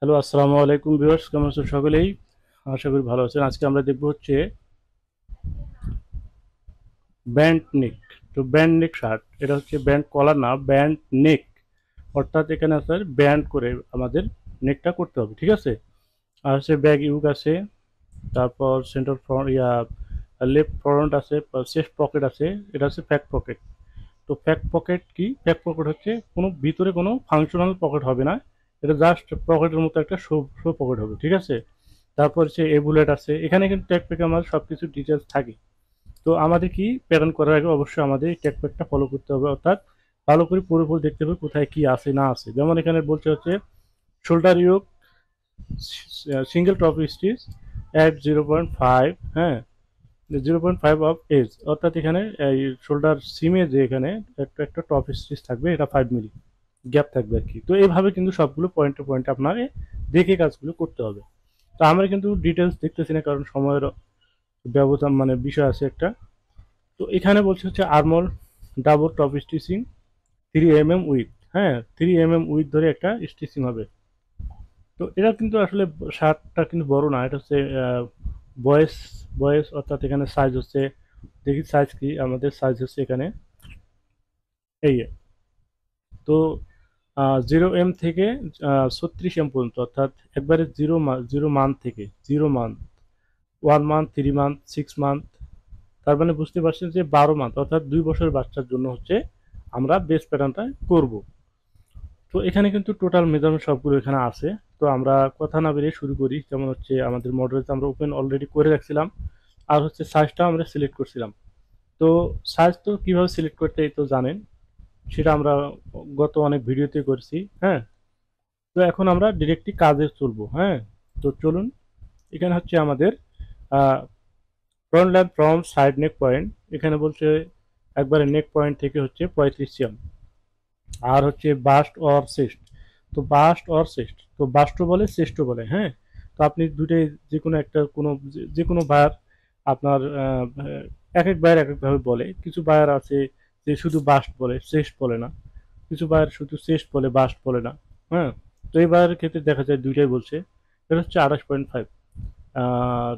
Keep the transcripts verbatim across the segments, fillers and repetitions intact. Hello, আসসালামু আলাইকুম viewers, কেমন আছেন সকলেই? আশা করি ভালো আছেন। আজকে আমরা দেখব হচ্ছে ব্যান্ড নেক। তো ব্যান্ড নেক শার্ট, এটা হচ্ছে ব্যান্ড কলার না, ব্যান্ড নেক, অর্থাৎ এখানে স্যার ব্যান্ড করে আমাদের নেকটা করতে হবে, ঠিক আছে। আর হচ্ছে ব্যাক ইউক আছে, তারপর সেন্টার ফ্রন্ট ইয়া লেফট ফ্রন্ট আছে, চেস্ট পকেট আছে, এটা হচ্ছে ফ্যাক পকেট। তো ফ্যাক পকেট কি? ফ্যাক পকেট হচ্ছে কোনো ভিতরে কোনো ফাংশনাল পকেট হবে না, এটা জাস্ট পকেটের মতো একটা শো শো পকেট হবে, ঠিক আছে। তারপর হচ্ছে এ বুলেট আছে, এখানে কিন্তু ট্যাকপ্যাকে আমাদের সব কিছু ডিটেলস থাকে। তো আমাদের কি প্যাটার্ন করার আগে অবশ্যই আমাদের ট্যাকপ্যাকটা ফলো করতে হবে, অর্থাৎ ভালো করে পুরোপুরি দেখতে হবে কোথায় কি আছে না আছে। যেমন এখানে বলছে হচ্ছে shoulder yoke single top stitch at zero point five, হ্যাঁ zero point five off edge, অর্থাৎ এখানে এই শোল্ডার সিমে যে এখানে একটা একটা টপ স্টিচ থাকবে, এটা ফাইভ মিলি গ্যাপ থাকবে আর কি। তো এইভাবে কিন্তু সবগুলো পয়েন্টে পয়েন্টে আপনাকে দেখে কাজগুলো করতে হবে। তো আমরা কিন্তু ডিটেলস দেখতেছি না, কারণ সময়ের ব্যবধান মানে বিষয় আছে একটা। তো এখানে বলছে হচ্ছে armhole double top stitching three mm mm with, হ্যাঁ থ্রি এম এম উইথ ধরে একটা স্টিচিং হবে। তো এটা কিন্তু আসলে শার্টটা কিন্তু বড় না, এটা হচ্ছে বয়েস বয়েস অর্থাৎ এখানে সাইজ হচ্ছে, দেখি সাইজ কি আমাদের, সাইজ হচ্ছে এখানে এই তো জিরো এম থেকে ছত্রিশ এম পর্যন্ত, অর্থাৎ একবারে জিরো জিরো মান্থ থেকে zero month, one month, three month, six month, তার মানে বুঝতে পারছেন যে বারো মান্থ অর্থাৎ দুই বছরের বাচ্চার জন্য হচ্ছে আমরা বেস প্যাটার্নটা করব। তো এখানে কিন্তু টোটাল মেজারমেন্ট সবগুলো এখানে আছে। তো আমরা কথা না বেরিয়ে শুরু করি। যেমন হচ্ছে আমাদের মডেলটা আমরা ওপেন অলরেডি করে রাখছিলাম, আর হচ্ছে সাইজটা আমরা সিলেক্ট করছিলাম। তো সাইজ তো কীভাবে সিলেক্ট করতে এই তো জানেন, সেটা আমরা গত অনেক ভিডিওতে করছি, হ্যাঁ। তো এখন আমরা ডিরেক্টলি কাজে চলবো, হ্যাঁ। তো চলুন, এখানে হচ্ছে আমাদের front line from side neck point, এখানে বলছে একবারে নেক পয়েন্ট থেকে হচ্ছে পঁয়ত্রিশ এম। আর হচ্ছে বাস্ট অর চেস্ট, তো বাস্ট অর চেস্ট, তো বাস্টও বলে চেস্টও বলে, হ্যাঁ। তো আপনি দুটোই যে কোনো একটা কোনো যে কোনো বায়ার আপনার এক এক বায়ার এক একভাবে বলে। কিছু বায়ার আছে যে শুধু বাস্ট বলে, চেস্ট বলে না, কিছু বায়ার শুধু চেস্ট বলে, বাস্ট বলে না, হ্যাঁ। তো এই বায়ারের ক্ষেত্রে দেখা যায় দুইটাই বলছে। এটা হচ্ছে আঠাশ পয়েন্ট ফাইভ, আর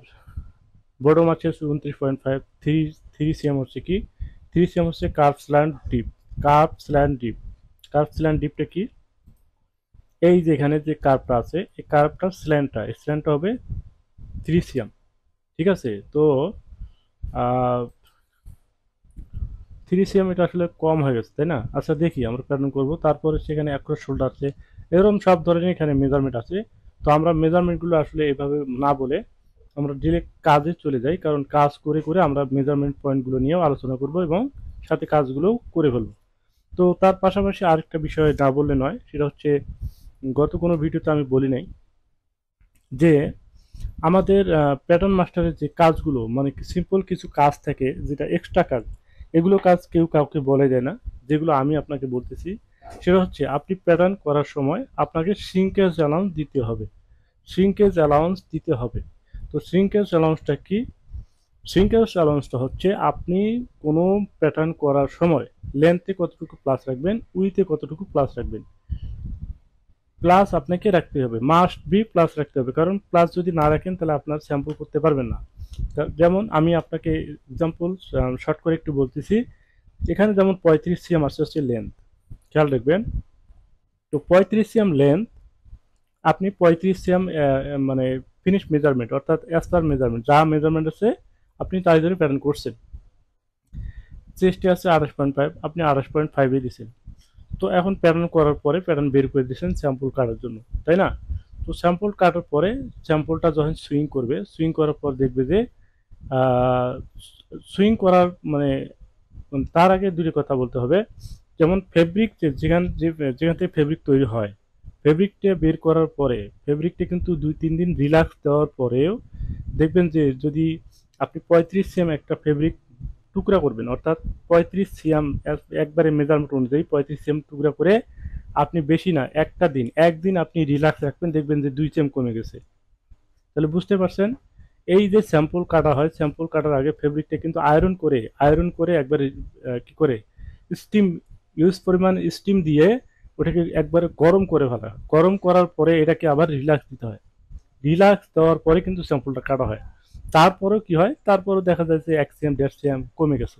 বড় মাছে উনত্রিশ point five, three three CM হচ্ছে কি, থ্রি সিএম হচ্ছে curves line deep. Curves line deep, curve slant ডিপটা কি? এই যে এখানে যে কার্ভটা আছে, এই কার্ভটার স্ল্যান্ডটা, এই স্ল্যান্ডটা হবে থ্রি সিএম, ঠিক আছে। তো থ্রি সিএম এটা আসলে কম হয়ে গেছে, তাই না? আচ্ছা দেখি আমরা প্যাটার্ন করবো। তারপরে সেখানে অ্যাক্রস শোল্ডার আছে, এরকম সব ধরনের এখানে মেজারমেন্ট আছে। তো আমরা মেজারমেন্টগুলো আসলে এভাবে না বলে আমরা ডিরেক্ট কাজে চলে যাই, কারণ কাজ করে করে আমরা মেজারমেন্ট পয়েন্টগুলো নিয়েও আলোচনা করব এবং সাথে কাজগুলোও করে ফেলবো। তো তার পাশাপাশি আরেকটা বিষয় না বললে নয়, সেটা হচ্ছে গত কোনো ভিডিওতে আমি বলি নাই যে আমাদের প্যাটার্ন মাস্টারের যে কাজগুলো মানে সিম্পল কিছু কাজ থাকে, যেটা এক্সট্রা কাজ, এগুলো কাজ কেউ কাউকে বলে দেয় না। যেগুলো আমি আপনাকে বলতেছি সেটা হচ্ছে আপনি প্যাটার্ন করার সময় আপনাকে শ্রিঙ্কেজ অ্যালাউন্স দিতে হবে, শ্রিঙ্কেজ অ্যালাউন্স দিতে হবে। তো শ্রিঙ্কেজ অ্যালাউন্সটা কি? শ্রিঙ্কেজ অ্যালাউন্সটা হচ্ছে আপনি কোনো প্যাটার্ন করার সময় লেন্থে কতটুকু প্লাস রাখবেন, উইথে কতটুকু প্লাস রাখবেন। প্লাস আপনাকে রাখতে হবে, মাস্ট বি প্লাস রাখতে হবে, কারণ প্লাস যদি না রাখেন তাহলে আপনার স্যাম্পল করতে পারবেন না। যেমন আমি আপনাকে এক্সাম্পল শর্ট করে একটু বলতেছি। এখানে যেমন পঁয়ত্রিশ সিএম আসছে হচ্ছে লেন্থ, খেয়াল রাখবেন। তো পঁয়ত্রিশ সিএম লেন্থ, আপনি পঁয়ত্রিশ সিএম মানে ফিনিশ মেজারমেন্ট অর্থাৎ অ্যাজ পার মেজারমেন্ট, যা মেজারমেন্ট আছে আপনি তাই ধরে প্যাটার্ন করছেন। চেস্টে আছে আঠাশ পয়েন্ট ফাইভ, আপনি আঠাশ পয়েন্ট ফাইভে দিয়েছেন। তো এখন প্যাটার্ন করার পরে প্যাটার্ন বের করে দিয়েছেন স্যাম্পল কাটার জন্য, তাই না? তো স্যাম্পল কাটার পরে স্যাম্পলটা যখন সুইং করবে, সুইং করার পর দেখবে যে সুইং করার মানে তার আগে দুটো কথা বলতে হবে। যেমন ফেব্রিক যেখান যেখান থেকে ফেব্রিক তৈরি হয়, ফেব্রিকটা বের করার পরে ফেব্রিকটা কিন্তু দুই তিন দিন রিল্যাক্স দেওয়ার পরেও দেখবেন যে যদি আপনি পঁয়ত্রিশ সিএম একটা ফেব্রিক টুকরা করবেন, অর্থাৎ পঁয়ত্রিশ সিএম একবারে মেজারমেন্ট অনুযায়ী পঁয়ত্রিশ সিএম টুকরা করে আপনি বেশি না একটা দিন একদিন আপনি রিল্যাক্স রাখবেন, দেখবেন যে দুই সিএম কমে গেছে। তাহলে বুঝতে পারছেন, এই যে স্যাম্পল কাটা হয়, স্যাম্পল কাটার আগে ফেব্রিকটা কিন্তু আয়রন করে আয়রন করে একবারে কি করে স্টিম, ইউজ পরিমাণ স্টিম দিয়ে ওটাকে একবারে গরম করে ফেলা হয়। গরম করার পরে এটাকে আবার রিল্যাক্স দিতে হয়। রিল্যাক্স দেওয়ার পরে কিন্তু স্যাম্পলটা কাটা হয়। তারপরেও কি হয়, তারপরেও দেখা যায় যে এক সিএম দেড় সিএম কমে গেছে।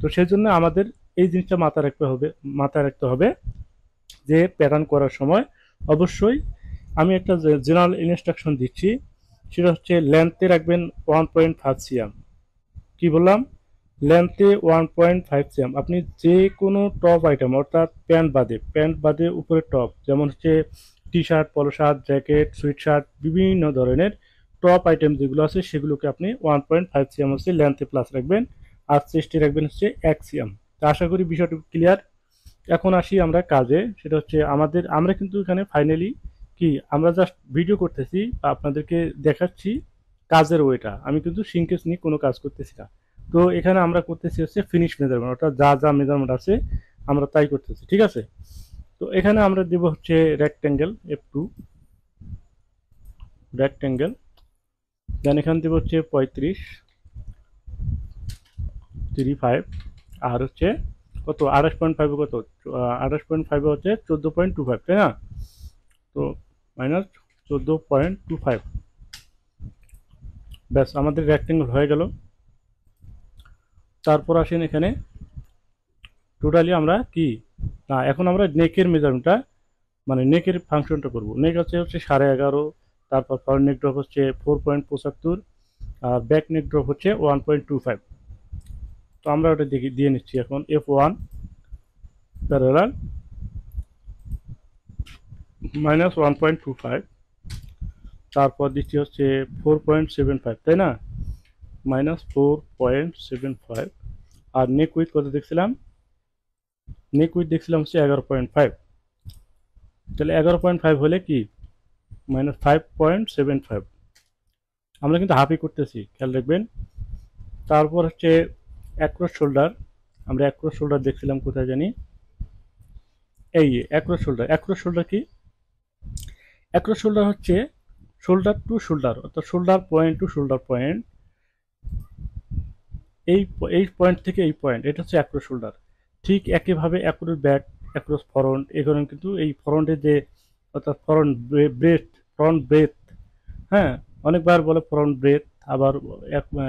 তো সেই জন্য আমাদের এই জিনিসটা মাথায় রাখতে হবে মাথায় রাখতে হবে যে প্যাটার্ন করার সময় অবশ্যই আমি একটা জেনারেল ইনস্ট্রাকশন দিচ্ছি, সেটা হচ্ছে লেন্থে রাখবেন ওয়ান পয়েন্ট ফাইভ সিএম। কী বললাম? লেন্থে ওয়ান পয়েন্ট ফাইভ সিএম। আপনি যে কোনো টপ আইটেম, অর্থাৎ প্যান্ট বাদে প্যান্ট বাদে উপরে টপ, যেমন হচ্ছে T shirt, polo shirt, jacket, sweatshirt, বিভিন্ন ধরনের টপ আইটেম যেগুলো আছে সেগুলোকে আপনি ওয়ান পয়েন্ট ফাইভ সিএম হচ্ছে লেন্থে প্লাস রাখবেন, আর চেস্টে রাখবেন হচ্ছে এক সিএম। তা আশা করি বিষয়টি ক্লিয়ার। এখন আসি আমরা কাজে, সেটা হচ্ছে আমাদের আমরা কিন্তু এখানে ফাইনালি কি আমরা জাস্ট ভিডিও করতেছি, আপনাদেরকে দেখাচ্ছি কাজের ওয়েটা। আমি কিন্তু সিঙ্কেস নিয়ে কোনো কাজ করতেছি না। তো এখানে আমরা করতেছি হচ্ছে ফিনিশ মেজারমেন্ট, অর্থাৎ যা যা মেজারমেন্ট আছে আমরা তাই করতেছি, ঠিক আছে। তো এখানে আমরা দেব হচ্ছে rectangle F two rectangle, then এখানে দেব হচ্ছে পঁয়ত্রিশ থ্রি ফাইভ, আর হচ্ছে কত আঠাশ পয়েন্ট ফাইভে কত আঠাশ পয়েন্ট ফাইভে হচ্ছে চোদ্দো পয়েন্ট টু ফাইভ, তাই না? তো মাইনাস চোদ্দো পয়েন্ট টু ফাইভ, ব্যাস আমাদের রেক্ট্যাঙ্গেল হয়ে গেল। তারপর আসেন এখানে টোটালি আমরা কি না এখন আমরা নেকের মেজারমেন্টটা মানে নেকের ফাংশনটা করব। নেক হচ্ছে হচ্ছে সাড়ে এগারো, তারপর ফ্রন্ট নেক ড্রপ হচ্ছে ফোর পয়েন্ট পঁচাত্তর, আর ব্যাক নেক ড্রপ হচ্ছে ওয়ান পয়েন্ট টু ফাইভ। তো আমরা ওটা দেখি দিয়ে নিচ্ছি। এখন F one parallel minus one point two five, তারপর দিচ্ছি হচ্ছে ফোর পয়েন্ট সেভেন ফাইভ, তাই না? Minus four point seven five, আর নেক উইথ কত দেখছিলাম? নেক উইথ দেখছিলাম হচ্ছে এগারো পয়েন্ট ফাইভ। তাহলে এগারো পয়েন্ট ফাইভ হলে কি minus five point seven five, আমরা কিন্তু হাফই করতেছি, খেয়াল রাখবেন। তারপর হচ্ছে অ্যাক্রস শোল্ডার, আমরা অ্যাক্রস শোল্ডার দেখছিলাম কোথায় জানি, এই অ্যাক্রস শোল্ডার। অ্যাক্রস শোল্ডার কি? অ্যাক্রস শোল্ডার হচ্ছে শোল্ডার টু শোল্ডার, অর্থাৎ shoulder point to shoulder point, এই এই পয়েন্ট থেকে এই পয়েন্ট, এটা হচ্ছে অ্যাক্রস শোল্ডার। ঠিক একইভাবে অ্যাক্রস ব্যাক, অ্যাক্রস ফ্রন্ট, এই কারণে কিন্তু এই ফ্রন্টের যে অর্থাৎ ফ্রন্ট ব্রেথ ফ্রন্ট ব্রেথ হ্যাঁ অনেকবার বলে ফ্রন্ট ব্রেথ, আবার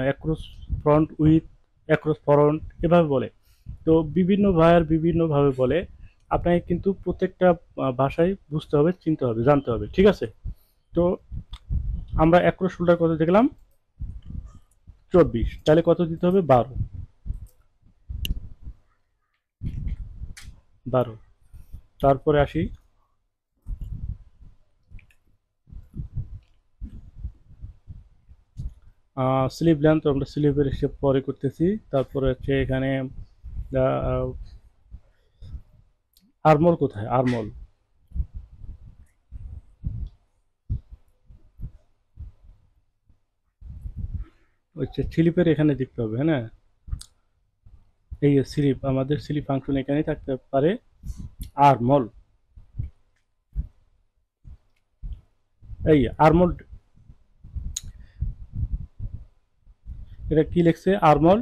across front with, across front, এভাবে বলে। তো বিভিন্ন ভায়ার বিভিন্নভাবে বলে, আপনাকে কিন্তু প্রত্যেকটা ভাষায় বুঝতে হবে, চিনতে হবে, জানতে হবে, ঠিক আছে। তো আমরা অ্যাক্রস শোল্ডার কত দেখলাম? চব্বিশ। তাহলে কত দিতে হবে? বারো বারো তারপরে আসি স্লিভ লেন্থ, আমরা স্লিভের হিসেব পরে করতেছি। তারপরে হচ্ছে এখানে আরমোল কোথায়? আরমোল হচ্ছে স্লিপের এখানে দেখতে হবে, হ্যাঁ না? এই স্লিপ, আমাদের স্লিপ ফাংশন এখানে থাকতে পারে। আরমোল, এই আরমোল, এটা কি লিখছে? আরমোল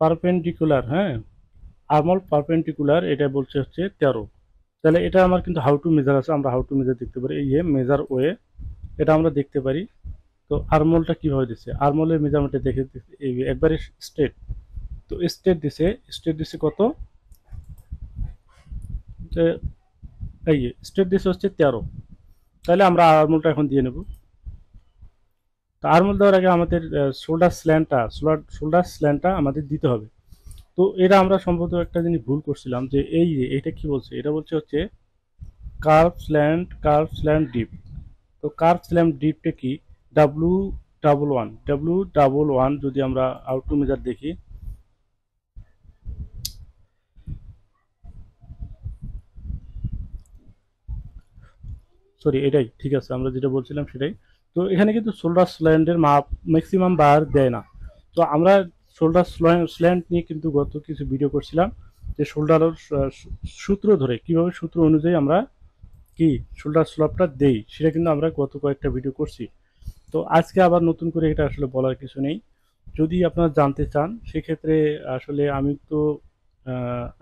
পারপেন্ডিকুলার, হ্যাঁ আরমোল পারপেন্ডিকুলার, এটা বলছে হচ্ছে তেরো। তাহলে এটা আমার কিন্তু হাউ টু মেজার আছে, আমরা হাউ টু মেজার দেখতে পারি, এই মেজার ওয়ে, এটা আমরা দেখতে পারি। তো আরমোলটা কীভাবে দিচ্ছে? আরমোলের মেজারমেন্টে দেখে একবারে স্ট্রেট, তো স্ট্রেট দিছে স্ট্রেট দিছে কত? এই স্ট্রেট দিছে হচ্ছে তেরো। তাহলে আমরা আরমোলটা এখন দিয়ে নেব। তো আরমোল দেওয়ার আগে আমাদের শোল্ডার স্ল্যান্টটা শোল্ডার স্ল্যান্টটা আমাদের দিতে হবে। তো এটা আমরা সম্ভবত একটা জিনিস ভুল করছিলাম, যে এই এটা কি বলছে? এটা বলছে হচ্ছে curve slant curve slant deep. তো কার্ভ স্ল্যান্ট ডিপটা কি? W double one W double one যদি আমরা আউট টু মেজার দেখি, সরি এটাই ঠিক আছে, আমরা যেটা বলছিলাম সেটাই। তো এখানে কিন্তু শোল্ডার স্ল্যান্টের মাপ ম্যাক্সিমাম বার দেয় না। তো আমরা শোল্ডার স্ল্যান্ট নিয়ে কিন্তু গত কিছু ভিডিও করছিলাম, যে শোল্ডারের সূত্র ধরে কিভাবে সূত্র অনুযায়ী আমরা কি শোল্ডার স্ল্যাপটা দেই, সেটা কিন্তু আমরা গত কয়েকটা ভিডিও করছি। তো আজকে আবার নতুন করে এটা আসলে বলার কিছু নেই। যদি আপনারা জানতে চান সেক্ষেত্রে আসলে আমি তো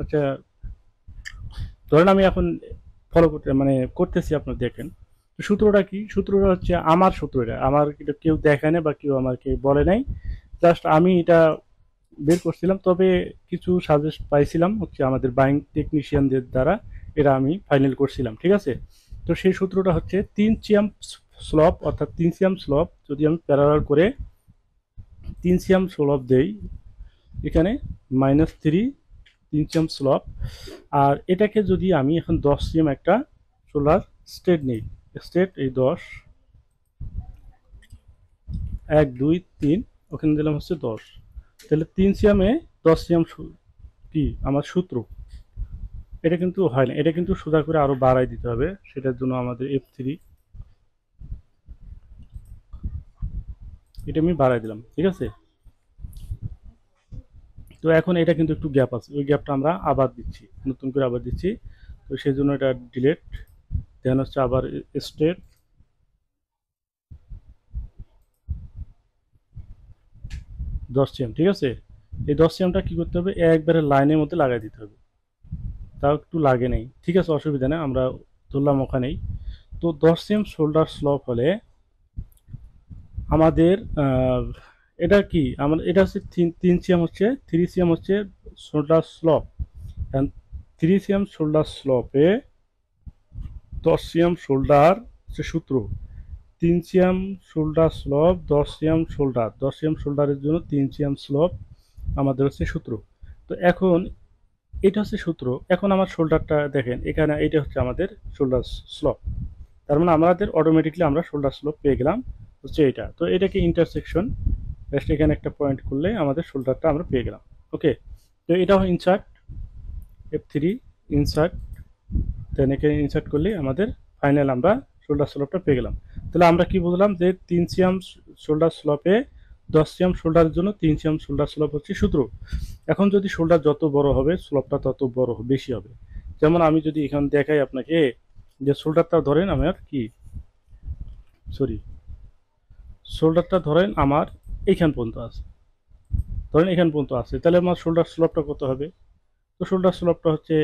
আচ্ছা ধরেন আমি এখন ফলো করতে মানে করতেছি, আপনার দেখেন সূত্রটা কি, সূত্রটা হচ্ছে আমার সূত্র, এটা আমার এটা কেউ দেখে না বা কেউ আমাকে বলে নাই, জাস্ট আমি এটা বের করছিলাম। তবে কিছু সাজেস্ট পাইছিলাম হচ্ছে আমাদের বাইং টেকনিশিয়ানদের দ্বারা, এটা আমি ফাইনাল করছিলাম, ঠিক আছে। তো সেই সূত্রটা হচ্ছে তিনচিয়াম স্লপ, অর্থাৎ তিনচিয়াম স্লপ যদি আমি প্যারালাল করে তিনচিয়াম স্লপ দেই এখানে মাইনাস থ্রি তিনচিয়াম স্লপ, আর এটাকে যদি আমি এখন দশ সিএম একটা সোলার স্টেট নিই, স্টেট এই দশ এক দুই তিন ওখানে দিলাম হচ্ছে দশ, তাহলে তিন সিএমে দশ সিএম কি আমার সূত্র, এটা কিন্তু হয় না, এটা কিন্তু সোজা করে আরো বাড়াই দিতে হবে। সেটার জন্য আমাদের এফ থ্রি এটা আমি বাড়াই দিলাম, ঠিক আছে। তো এখন এটা কিন্তু একটু গ্যাপ আছে, ওই গ্যাপটা আমরা আবার দিচ্ছি, নতুন করে আবার দিচ্ছি, তো সেই জন্য এটা ডিলেট, দেন হচ্ছে আবার স্টেট দশ সিএম, ঠিক আছে। এই দশ সিএমটা কী করতে হবে, একবারে লাইনের মধ্যে লাগাই দিতে হবে, তাও একটু লাগে নেই, ঠিক আছে, অসুবিধা নেই, আমরা ধরলাম ওখানেই। তো দশ সিএম সোল্ডার স্লপ হলে আমাদের এটা কি, আমার এটা হচ্ছে তিন সিএম হচ্ছে থ্রি সিএম হচ্ছে shoulder slope, three CM shoulder স্লপে দশ সিএম শোল্ডার হচ্ছে সূত্র, তিন সিএম শোল্ডার স্লপ দশ সিএম শোল্ডার, দশ সিএম শোল্ডারের জন্য তিন সিএম স্লপ আমাদের হচ্ছে সূত্র। তো এখন এটা হচ্ছে সূত্র, এখন আমার শোল্ডারটা দেখেন এখানে, এটা হচ্ছে আমাদের শোল্ডার স্লপ, তার মানে আমাদের অটোমেটিকলি আমরা শোল্ডার স্লপ পেয়ে গেলাম হচ্ছে এটা। তো এটাকে ইন্টারসেকশন জাস্ট এখানে একটা পয়েন্ট করলে আমাদের শোল্ডারটা আমরা পেয়ে গেলাম, ওকে। তো এটা insert F three insert, then এখানে ইনসার্ট করলে আমাদের ফাইনাল আমরা শোল্ডার স্লপটা পেয়ে গেলাম। তাহলে আমরা কি বললাম যে তিন সিএম শোল্ডার স্লপে দশ সিএম শোল্ডারের জন্য তিন সিএম শোল্ডার স্লপ হচ্ছে সূত্র। এখন যদি শোল্ডার যত বড় হবে স্লপটা তত বড় বেশি হবে, যেমন আমি যদি এখানে দেখাই আপনাকে যে শোল্ডারটা ধরেন আমার কি সরি শোল্ডারটা ধরেন আমার এইখান পর্যন্ত আছে, ধরেন এখান পর্যন্ত আছে, তাহলে আমার শোল্ডার স্লপটা কত হবে। তো শোল্ডার স্লপটা হচ্ছে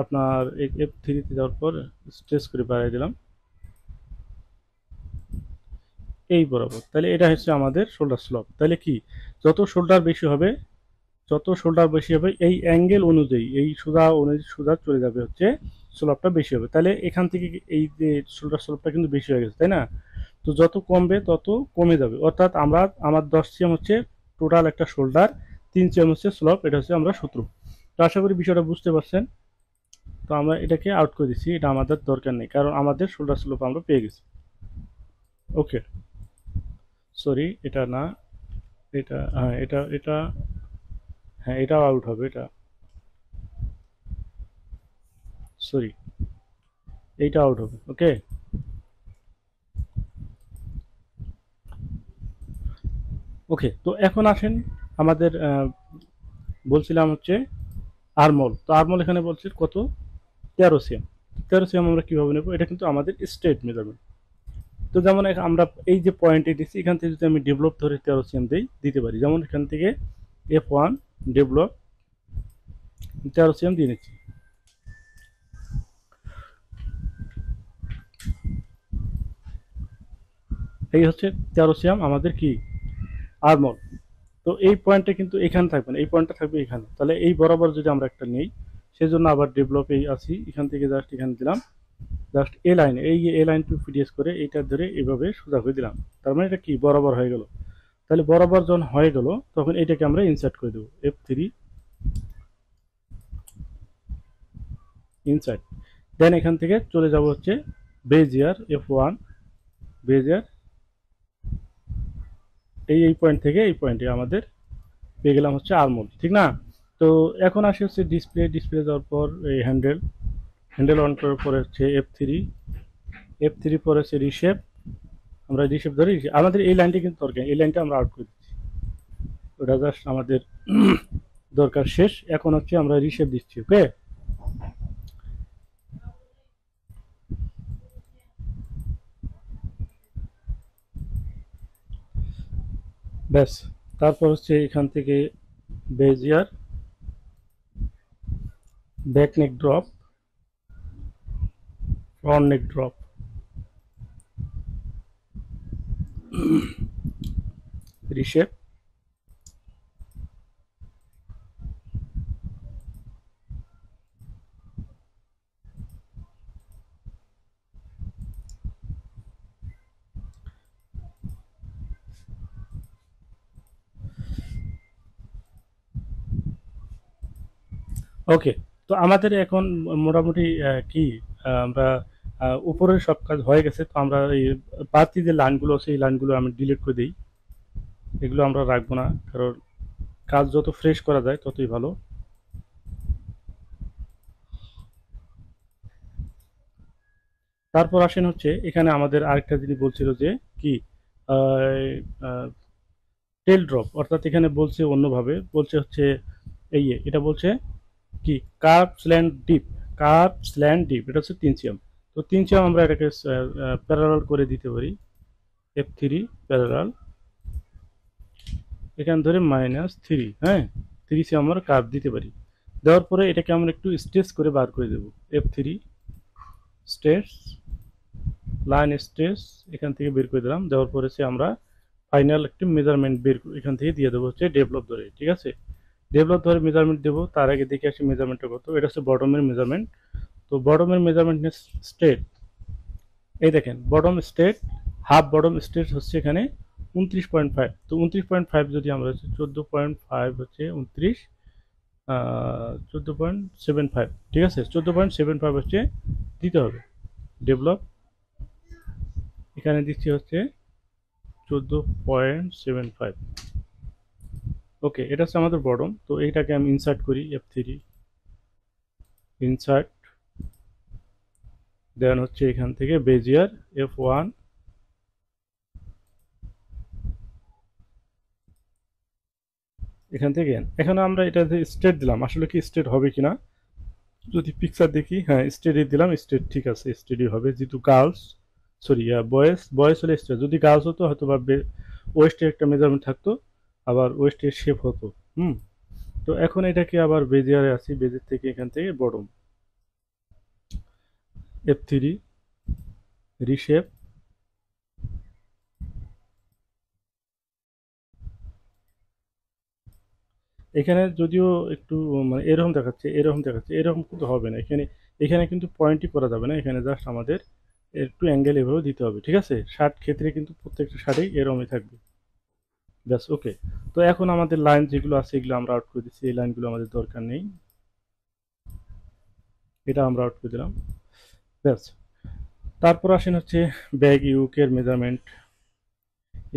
আপনার এফ থ্রিতে যাওয়ার পর স্ট্রেস করে বাড়িয়ে দিলাম এই বরাবর, তাহলে এটা হচ্ছে আমাদের শোল্ডার স্লপ। তাহলে কি যত শোল্ডার বেশি হবে, যত শোল্ডার বেশি হবে এই অ্যাঙ্গেল অনুযায়ী, এই সোজা অনুযায়ী সোজা চলে যাবে হচ্ছে স্লপটা বেশি হবে, তাহলে এখান থেকে এই যে শোল্ডার স্লপটা কিন্তু বেশি হয়ে গেছে, তাই না। তো যত কমবে তত কমে যাবে, অর্থাৎ আমরা আমার দশ সিএম হচ্ছে টোটাল একটা শোল্ডার, তিন সিএম হচ্ছে স্লপ, এটা হচ্ছে আমরা সূত্র। তো আশা করি বিষয়টা বুঝতে পারছেন। তো আমরা এটাকে আউট করে দিচ্ছি, এটা আমাদের দরকার নেই, কারণ আমাদের শোল্ডার স্লপ আমরা পেয়ে গেছি, ওকে। সরি এটা না, এটা হ্যাঁ এটা এটা হ্যাঁ এটাও আউট হবে, এটা সরি এইটা আউট হবে, ওকে। ওকে তো এখন আসেন আমাদের বলছিলাম হচ্ছে আরমল। তো আরমল এখানে বলছে কত, তেরো সিএম, তেরো সিএম আমরা কীভাবে নেব, এটা কিন্তু আমাদের স্টেট মেজারমেন্ট। তো যেমন আমরা এই যে পয়েন্টে দিচ্ছি এখান থেকে যদি আমি ডেভেলপ ধরে তেরো সিএম দিই দিতে পারি, যেমন এখান থেকে এফ ওয়ান ডেভেলপ তেরো সিএম দিয়ে নিচ্ছি, এই হচ্ছে তেরো সিএম আমাদের কি আরমল। তো এই পয়েন্টটা কিন্তু এখানে থাকবে না, এই পয়েন্টটা থাকবে এখানে, তাহলে এই বরাবর যদি আমরা একটা নিই, সেজন্য আবার ডেভেলপেই আসি, এখান থেকে জাস্ট এখানে দিলাম, জাস্ট এ লাইন এই এ লাইন টু ফিডিএস করে এইটা ধরে এইভাবে সোজা করে দিলাম, তার মানে এটা কি বরাবর হয়ে গেল। তাহলে বরাবর যখন হয়ে গেল তখন এটাকে আমরা ইনসার্ট করে দেবো, এফ থ্রি ইনসার্ট, দেন এখান থেকে চলে যাব হচ্ছে বেজিয়ার এফ ওয়ান বেজিয়ার, এই এই পয়েন্ট থেকে এই পয়েন্টে আমাদের পেয়ে গেলাম হচ্ছে আরমল, ঠিক না। তো এখন আসে হচ্ছে ডিসপ্লে, ডিসপ্লে যাওয়ার পর এই হ্যান্ডেল, হ্যান্ডেল অন করার পরে হচ্ছে এফ থ্রি এফ থ্রি পরে হচ্ছে রিশেপ, আমরা রিশেপ ধরি, আমাদের এই লাইনটা কিন্তু দরকার, এই লাইনটা আমরা আউট করে দিচ্ছি, ওটা জাস্ট আমাদের দরকার শেষ। এখন হচ্ছে আমরা রিশেপ দিচ্ছি, ওকে। ব্যাস, তারপর হচ্ছে এখান থেকে Bezier back neck drop, front neck drop. Reshape. Okay, তো আমাদের এখন মোটামুটি কি আমরা উপরের সব কাজ হয়ে গেছে। তো আমরা এই বাড়তি যে লাইনগুলো সেই লাইনগুলো আমি ডিলিট করে দিই, এগুলো আমরা রাখবো না, কারণ কাজ যত ফ্রেশ করা যায় ততই ভালো। তারপর আসেন হচ্ছে এখানে আমাদের আরেকটা জিনিস বলছিল যে কি টেল ড্রপ, অর্থাৎ এখানে বলছে অন্যভাবে বলছে হচ্ছে এই এটা বলছে কি curve slant dip, curve slant dip এটা হচ্ছে তিনশিয়াম। তো তিনশিয়াম আমরা এটাকে প্যারালাল করে দিতে পারি, এফ থ্রি প্যারালাল এখান ধরে মাইনাস থ্রি, হ্যাঁ থ্রিশিয়াম আমরা কার্ভ দিতে পারি। দেওয়ার পরে এটাকে আমরা একটু স্ট্রেস করে বার করে দেবো, F three stress line stress এখান থেকে বের করে দিলাম। দেওয়ার পরে সে আমরা ফাইনাল একটি মেজারমেন্ট বের এখান থেকে দিয়ে দেবো হচ্ছে ডেভেলপ ধরে, ঠিক আছে ডেভেলপ ধরে মেজারমেন্ট দেবো। তার আগে দেখে আসি মেজারমেন্টটা কত, এটা হচ্ছে বটমের মেজারমেন্ট। তো বটমের মেজারমেন্ট স্ট্রেট, এই দেখেন bottom straight, half bottom straight হচ্ছে এখানে উনত্রিশ পয়েন্ট ফাইভ। তো উনত্রিশ পয়েন্ট ফাইভ যদি আমরা হচ্ছে চোদ্দো পয়েন্ট ফাইভ হচ্ছে উনত্রিশ চোদ্দো পয়েন্ট সেভেন ফাইভ, ঠিক আছে চোদ্দো পয়েন্ট সেভেন ফাইভ হচ্ছে দিতে হবে ডেভেলপ। এখানে দিচ্ছি হচ্ছে চোদ্দো পয়েন্ট সেভেন ফাইভ। ওকে, এটা হচ্ছে আমাদের বটম। তো এইটাকে আমি ইনসার্ট করি, এফ থ্রি ইনসার্ট, দেন হচ্ছে এখান থেকে বেজিয়ার এফ ওয়ান, এখান থেকে এখন আমরা এটা স্ট্রেট দিলাম। আসলে কি স্ট্রেট হবে কিনা যদি পিকচার দেখি, হ্যাঁ স্ট্রেটই দিলাম, স্ট্রেট ঠিক আছে স্ট্রেটই হবে, যেহেতু গার্লস সরি বয়েস, বয়েস হলে স্ট্রেট, যদি গার্লস হতো হয়তো বা ওয়েস্টের একটা মেজারমেন্ট থাকতো, আবার ওয়েস্টের শেপ হতো। হুম, তো এখন এটাকে আবার বেজিয়ারে আসি, বেজিয়ার থেকে এখান থেকে বটম এফ থ্রি রিশেপ, এখানে যদিও একটু মানে এরকম দেখাচ্ছে এরকম দেখাচ্ছে এরকম কিন্তু হবে না, এখানে এখানে কিন্তু পয়েন্টই করা যাবে না, এখানে জাস্ট আমাদের একটু অ্যাঙ্গেল এভাবে দিতে হবে, ঠিক আছে ষাট ক্ষেত্রে কিন্তু প্রত্যেকটা ষাটেই এরকমই থাকবে, ব্যাস। ওকে, তো এখন আমাদের লাইন যেগুলো আছে এগুলো আমরা আউট করে দিচ্ছি, এই লাইনগুলো আমাদের দরকার নেই, এটা আমরা আউট করে দিলাম, ব্যাস। তারপর আসেন হচ্ছে ব্যাগ ইউকের মেজারমেন্ট,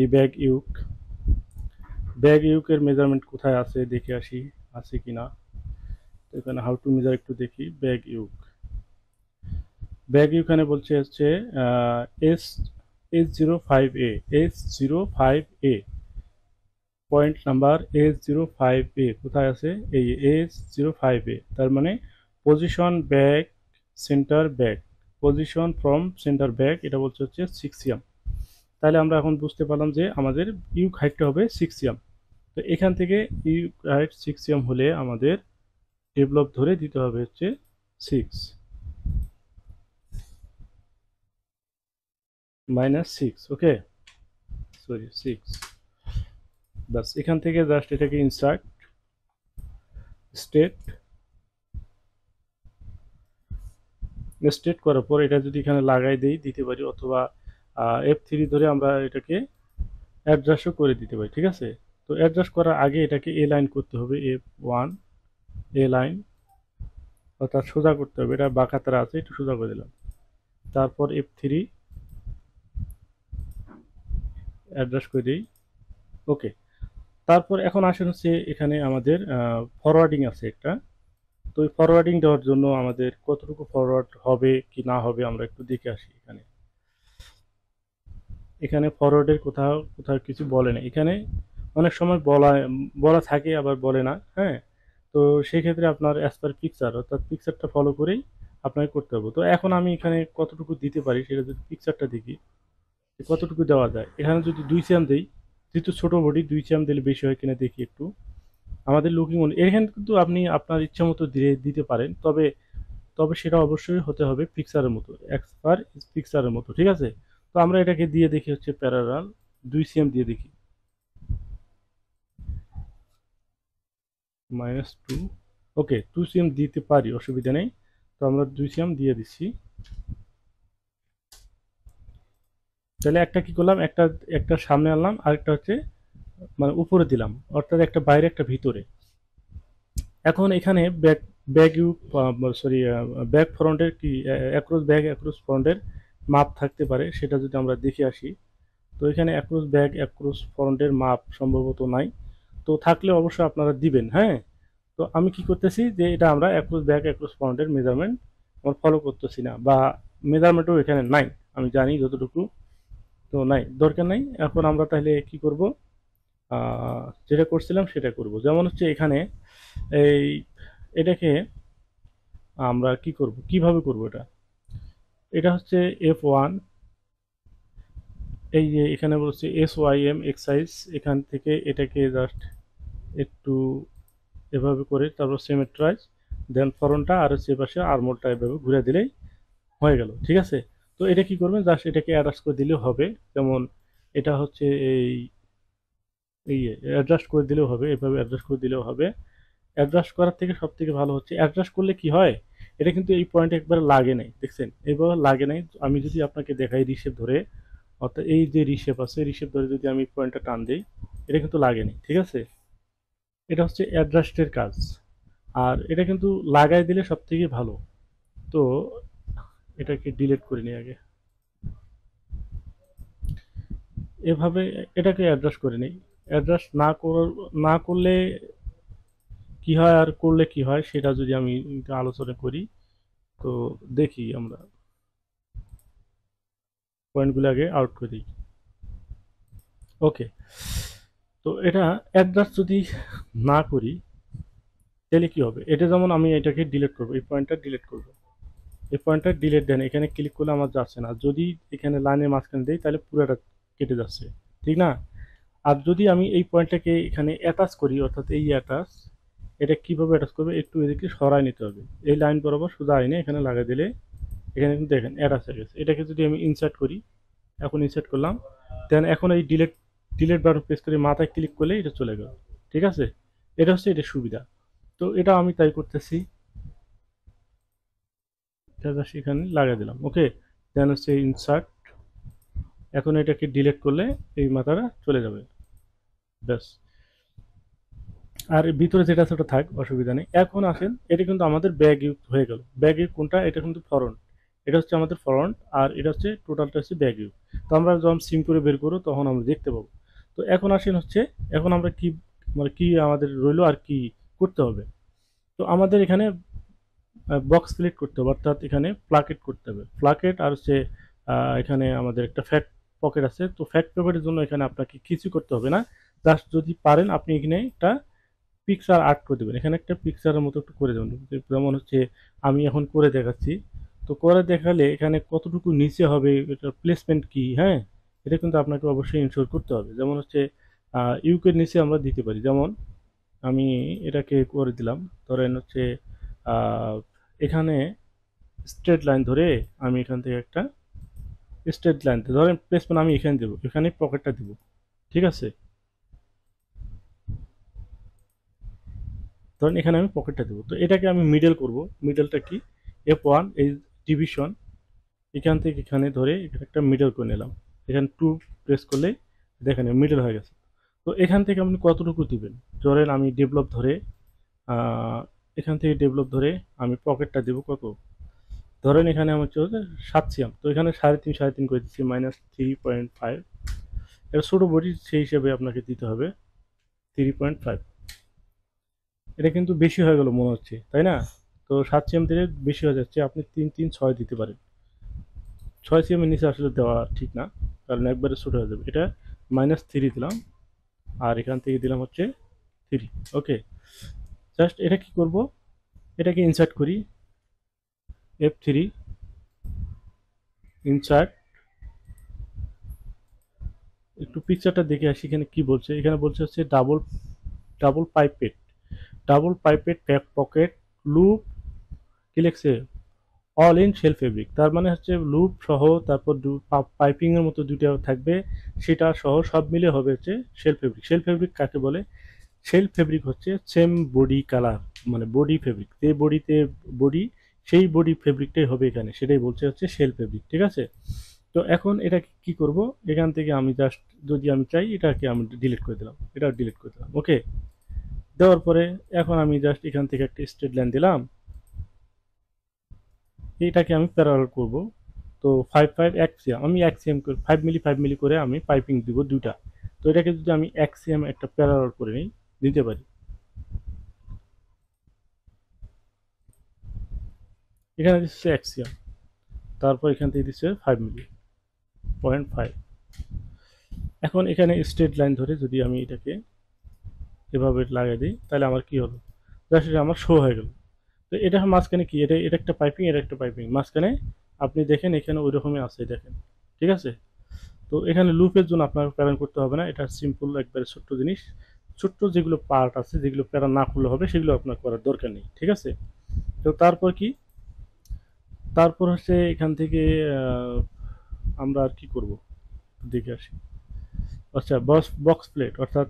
এই ব্যাগ ইউক ব্যাগ ইউকের মেজারমেন্ট কোথায় আছে দেখে আসি আছে কি না। তো এখানে হাউ টু মেজার একটু দেখি, ব্যাগ ইউক ব্যাগ ইউখানে বলছে হচ্ছে S S zero five A S zero five A point number S zero five A কোথায় আছে, এই এস জিরো ফাইভ এ, তার মানে position back centre back, position from centre back এটা বলছে হচ্ছে সিক্সিয়াম। তাহলে আমরা এখন বুঝতে পারলাম যে আমাদের ইউক হাইটটা হবে সিক্সিয়াম। তো এখান থেকে ইউক হাইট সিক্সিয়াম হলে আমাদের ডেভেলপ ধরে দিতে হবে হচ্ছে six minus six, okay sorry six, বাস। এখান থেকে জাস্ট এটাকে ইনসার্ট স্টেট স্টেট করার পর এটা যদি এখানে লাগাই দেই দিতে পারি, অথবা এফ থ্রি ধরে আমরা এটাকে অ্যাডজাস্টও করে দিতে পারি, ঠিক আছে। তো অ্যাডজাস্ট করার আগে এটাকে এ লাইন করতে হবে, এফ ওয়ান এ লাইন, অর্থাৎ সোজা করতে হবে, এটা বাঁকা তারা আছে একটু সোজা করে দিলাম। তারপর এফ থ্রি অ্যাডজাস্ট করে দিই, ওকে। তারপর এখন আসেন হচ্ছে এখানে আমাদের ফরওয়ার্ডিং আছে একটা, তো এই ফরওয়ার্ডিং দেওয়ার জন্য আমাদের কতটুকু ফরওয়ার্ড হবে কি না হবে আমরা একটু দেখে আসি। এখানে এখানে ফরওয়ার্ডের কোথাও কোথাও কিছু বলে না, এখানে অনেক সময় বলা বলা থাকে আবার বলে না, হ্যাঁ। তো সেক্ষেত্রে আপনার অ্যাজ পার পিকচার অর্থাৎ পিকচারটা ফলো করেই আপনাকে করতে হবে। তো এখন আমি এখানে কতটুকু দিতে পারি সেটা যদি পিকচারটা দেখি কতটুকু দেওয়া যায়। এখানে যদি দুই সিএম দিই, যেহেতু ছোটো বডি দুই সিএম দিলে বেশি হয় কিনা দেখি একটু, আমাদের লুকিং এখানে কিন্তু আপনি আপনার ইচ্ছা মতো দিয়ে দিতে পারেন, তবে তবে সেটা অবশ্যই হতে হবে পিকচারের মতো, এক্সপার পিকচারের মতো, ঠিক আছে। তো আমরা এটাকে দিয়ে দেখি হচ্ছে প্যারালাল দুই সিএম দিয়ে দেখি, minus two, okay two cm দিতে পারি, অসুবিধা নেই। তো আমরা দুই সিএম দিয়ে দিচ্ছি, তাহলে একটা কি করলাম, একটা একটা সামনে আনলাম, আরেকটা হচ্ছে মানে উপরে দিলাম, অর্থাৎ একটা বাইরে একটা ভিতরে। এখন এখানে back back you sorry back ফ্রন্টের কি অ্যাক্রস ব্যাক অ্যাক্রস ফ্রন্টের মাপ থাকতে পারে, সেটা যদি আমরা দেখে আসি। তো এখানে অ্যাক্রস ব্যাক অ্যাক্রস ফ্রন্টের মাপ সম্ভবত নাই, তো থাকলে অবশ্যই আপনারা দিবেন, হ্যাঁ। তো আমি কি করতেছি যে এটা আমরা অ্যাক্রস ব্যাক অ্যাক্রস ফ্রন্টের মেজারমেন্ট আমরা ফলো করতেছি না, বা মেজারমেন্টও এখানে নাই, আমি জানি যতটুকু, তো নাই, দরকার নাই। এখন আমরা তাহলে কি করব, যেটা করছিলাম সেটা করব। যেমন হচ্ছে এখানে এই এটাকে আমরা কি করব, কিভাবে করব, এটা এটা হচ্ছে এফ ওয়ান, এই যে এখানে বলছে এস ওয়াই এম এক্সাইজ, এখান থেকে এটাকে জাস্ট একটু এভাবে করে, তারপর সিমেট্রাইজ, দেন ফরনটা আর হচ্ছে এপাশে আর্মোরটা এভাবে ঘুরে দিলেই হয়ে গেল, ঠিক আছে। তো এটা কি করবেন, জাস্ট এটাকে অ্যাডজাস্ট করে দিলেও হবে, যেমন এটা হচ্ছে এই এই অ্যাডজাস্ট করে দিলেও হবে, এভাবে অ্যাডজাস্ট করে দিলেও হবে। অ্যাডজাস্ট করার থেকে সব থেকে ভালো হচ্ছে অ্যাডজাস্ট করলে কি হয়, এটা কিন্তু এই পয়েন্টে একবার লাগে নাই, দেখছেন এইভাবে লাগে নাই। আমি যদি আপনাকে দেখাই রিশেপ ধরে, অর্থাৎ এই যে রিশেপ আছে রিশেপ ধরে যদি আমি পয়েন্টটা টান দিই, এটা কিন্তু লাগে নাই, ঠিক আছে। এটা হচ্ছে অ্যাডজাস্টের কাজ, আর এটা কিন্তু লাগাই দিলে সব থেকে ভালো। তো এটাকে ডিলিট করে নিই আগে, এভাবে এটাকে অ্যাডজাস্ট করে নিই। অ্যাডজাস্ট না করার না করলে কি হয় আর করলে কি হয় সেটা যদি আমি আলোচনা করি, তো দেখি আমরা পয়েন্টগুলো আগে আউট করে দিই, ওকে। তো এটা অ্যাডজাস্ট যদি না করি তাহলে কি হবে, এটা যেমন আমি এটাকে ডিলিট করব, এই পয়েন্টটা ডিলিট করব, এই পয়েন্টটা ডিলিট দেন, এখানে ক্লিক করলে আমার যাচ্ছে না, যদি এখানে লাইনের মাঝখানে দিই তাহলে পুরোটা কেটে যাচ্ছে, ঠিক না। আর যদি আমি এই পয়েন্টটাকে এখানে অ্যাটাচ করি, অর্থাৎ এই অ্যাটাচ, এটা কীভাবে অ্যাটাচ করবে, একটু এদিকে সরাই নিতে হবে, এই লাইন বরাবর সোজা আইনে এখানে লাগিয়ে দিলে এখানে কিন্তু দেখেন অ্যাটাচ হয়ে গেছে। এটাকে যদি আমি ইনসার্ট করি, এখন ইনসার্ট করলাম, দেন এখন এই ডিলেট ডিলেট বাটন প্রেস করে মাথায় ক্লিক করলে এটা চলে গেল, ঠিক আছে। এটা হচ্ছে এটা সুবিধা, তো এটা আমি তাই করতেছি, এখানে লাগিয়ে দিলাম, ওকে। দেন হচ্ছে ইনসার্ট, এখন এটাকে ডিলেট করলে এই মাথাটা চলে যাবে, ব্যাস। আর ভিতরে যেটা আছে ওটা থাক, অসুবিধা নেই। এখন আসেন, এটা কিন্তু আমাদের ব্যাগ ইউ হয়ে গেল। ব্যাগ ইউ কোনটা, এটা কিন্তু ফরন্ট, এটা হচ্ছে আমাদের ফরন্ট, আর এটা হচ্ছে টোটালটা হচ্ছে ব্যাগ ইউ। তো আমরা যখন সিম করে বের করবো তখন আমরা দেখতে পাবো। তো এখন আসেন হচ্ছে, এখন আমরা কি মানে কি আমাদের রইলো আর কি করতে হবে। তো আমাদের এখানে বক্স প্লেট করতে হবে, অর্থাৎ এখানে প্লাকেট করতে হবে, প্লাকেট। আর হচ্ছে এখানে আমাদের একটা ফ্যাট পকেট আছে, তো ফ্যাট পকেটের জন্য এখানে আপনাকে কিছু করতে হবে না, জাস্ট যদি পারেন আপনি এখানে একটা পিকচার আর্ট করে দেবেন, এখানে একটা পিকচারের মতো একটু করে দেবেন। যেমন হচ্ছে আমি এখন করে দেখাচ্ছি, তো করে দেখালে এখানে কতটুকু নিচে হবে, এটার প্লেসমেন্ট কি, হ্যাঁ, এটা কিন্তু আপনাকে অবশ্যই ইনশিওর করতে হবে। যেমন হচ্ছে ইউকে নিচে আমরা দিতে পারি, যেমন আমি এটাকে করে দিলাম, ধরেন হচ্ছে এখানে স্ট্রেট লাইন ধরে আমি এখান থেকে একটা স্ট্রেট লাইন ধরেন প্লেসমেন্ট আমি এখানে দেবো, এখানে পকেটটা দেবো, ঠিক আছে। ধরেন এখানে আমি পকেটটা দেবো, তো এটাকে আমি মিডল করব। মিডলটা কি, এফ ওয়ান এই ডিভিশন, এখান থেকে এখানে ধরে একটা মিডল করে নিলাম, এখানে টু প্রেস করলে দেখেন মিডল হয়ে গেছে। তো এখান থেকে আপনি কতটুকু দিবেন, ধরেন আমি ডেভেলপ ধরে এখান থেকে ডেভেলপ ধরে আমি পকেটটা দেবো কত, ধরেন এখানে আমার চলছে সাত সিএম, তো এখানে সাড়ে তিন সাড়ে তিন করে দিচ্ছি, মাইনাস থ্রি পয়েন্ট ফাইভ, এটা ছোটো বডি সেই হিসেবে আপনাকে দিতে হবে থ্রি পয়েন্ট ফাইভ। এটা কিন্তু বেশি হয়ে গেল মনে হচ্ছে, তাই না। তো সাত সিএম দিলে বেশি হয়ে যাচ্ছে, আপনি তিন তিন ছয় দিতে পারেন, ছয় সিএমের নিচে আসলে দেওয়া ঠিক না, কারণ একবারে ছোটো হয়ে যাবে। এটা মাইনাস থ্রি দিলাম, আর এখান থেকে দিলাম হচ্ছে থ্রি, ওকে। জাস্ট এটা কি করব, এটাকে ইনসার্ট করি, এফ থ্রি ইনসার্ট, একটু পিকচারটা দেখে আসি এখানে কি বলছে। এখানে বলছে হচ্ছে double double piped, double piped back pocket loop কি লিখছে অল ইন শেল ফেব্রিক, তার মানে হচ্ছে লুপ সহ তারপর পাইপিংয়ের মতো দুইটা থাকবে সেটা সহ সব মিলে হবে হচ্ছে শেল ফেব্রিক। শেল ফেব্রিক কাকে বলে? শেল ফেব্রিক হচ্ছে সেম বডি কালার মানে বডি ফেব্রিক, যে বডিতে বডি সেই বডি ফেব্রিকটাই হবে এখানে, সেটাই বলছে হচ্ছে শেল ফেব্রিক। ঠিক আছে, তো এখন এটা কি করব, এখান থেকে আমি জাস্ট যদি আমি চাই এটাকে আমি ডিলিট করে দিলাম, এটা ডিলিট করে দিলাম, ওকে। দেওয়ার পরে এখন আমি জাস্ট এখান থেকে একটা স্ট্রেট লাইন দিলাম, এটাকে আমি প্যারালাল করব, তো ফাইভ ফাইভ এক সিএম আমি এক সিএম করে ফাইভ মিলি ফাইভ মিলি করে আমি পাইপিং দিব দুইটা। তো এটাকে যদি আমি এক সিএম একটা প্যারালাল করে নিই দিতে পারি, এখানে দিচ্ছে এক সিএম, তারপর এখান থেকে দিচ্ছে ফাইভ মিলি পয়েন্ট ফাইভ। এখন এখানে স্ট্রেট লাইন ধরে যদি আমি এটাকে এভাবে লাগিয়ে দিই তাহলে আমার কি হলো, জাস্ট এটা আমার শো হয়ে গেল। তো এটা মাঝখানে কি, এটা এটা একটা পাইপিং, এটা একটা পাইপিং, মাঝখানে আপনি দেখেন এখানে ওই রকমই আছে দেখেন। ঠিক আছে, তো এখানে লুপের জন্য আপনাকে প্যাটার্ন করতে হবে না, এটা সিম্পল একবারে ছোট্ট জিনিস, ছোট্ট যেগুলো পার্ট আছে যেগুলো প্যাটার্ন না করলে হবে সেগুলো আপনার করার দরকার নেই। ঠিক আছে, তো তারপর কি, তারপর হচ্ছে এখান থেকে আমরা আর কি করব দেখে আসি। আচ্ছা, বক্স বক্স প্লেট অর্থাৎ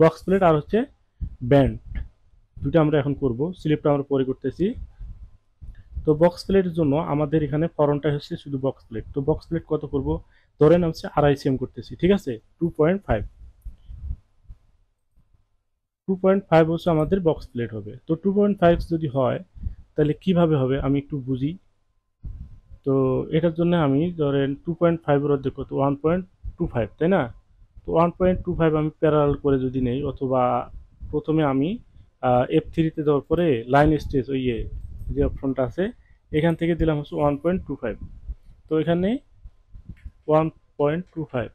বক্স প্লেট আর হচ্ছে ব্যান্ড দুটো আমরা এখন করব, স্লিপটা আমরা পরে করতেছি। তো বক্স প্লেটের জন্য আমাদের এখানে ফরনটা হচ্ছে শুধু বক্স প্লেট। তো বক্স প্লেট কত করব, ধরেন হচ্ছে আড়াই সিএম করতেছি। ঠিক আছে, two point five two point five হচ্ছে আমাদের বক্স প্লেট হবে। তো টু পয়েন্ট ফাইভ যদি হয় তাহলে কিভাবে হবে আমি একটু বুঝি। তো এটার জন্য আমি ধরেন টু পয়েন্ট ফাইভের অর্ধেক কত, ওয়ান পয়েন্ট টু ফাইভ তাই না। তো ওয়ান পয়েন্ট টু ফাইভ আমি প্যারাল করে যদি নেই, অথবা প্রথমে আমি এফ থ্রিতে দেওয়ার পরে লাইন স্টেজ ওই যে অপশনটা আছে এখান থেকে দিলাম হচ্ছে ওয়ান পয়েন্ট টু ফাইভ। তো এখানে ওয়ান পয়েন্ট টু ফাইভ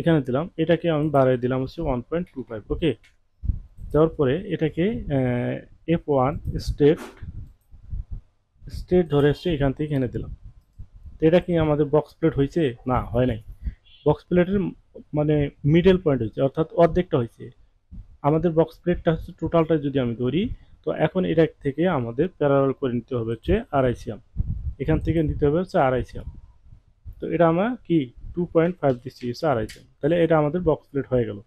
এখানে দিলাম, এটাকে আমি বাড়াই দিলাম হচ্ছে one point two five, okay. দেওয়ার পরে এটাকে এফ ওয়ান স্টেট স্টেট ধরে এসছে এখান থেকে এনে দিলাম। তো এটা কি আমাদের বক্স প্লেট হয়েছে? না, হয় নাই। বক্স প্লেটের মানে মিডল পয়েন্ট হয়েছে, অর্থাৎ অর্ধেকটা হয়েছে আমাদের বক্স প্লেটটা হচ্ছে টোটালটা যদি আমি ধরি। তো এখন এটা থেকে আমাদের প্যারালাল করে নিতে হবে হচ্ছে আড়াই সিএম, এখান থেকে নিতে হবে হচ্ছে আড়াই সিএম। তো এটা আমার কি টু পয়েন্ট ফাইভ দিচ্ছি হচ্ছে আড়াই সিএম, তাহলে এটা আমাদের বক্স প্লেট হয়ে গেল।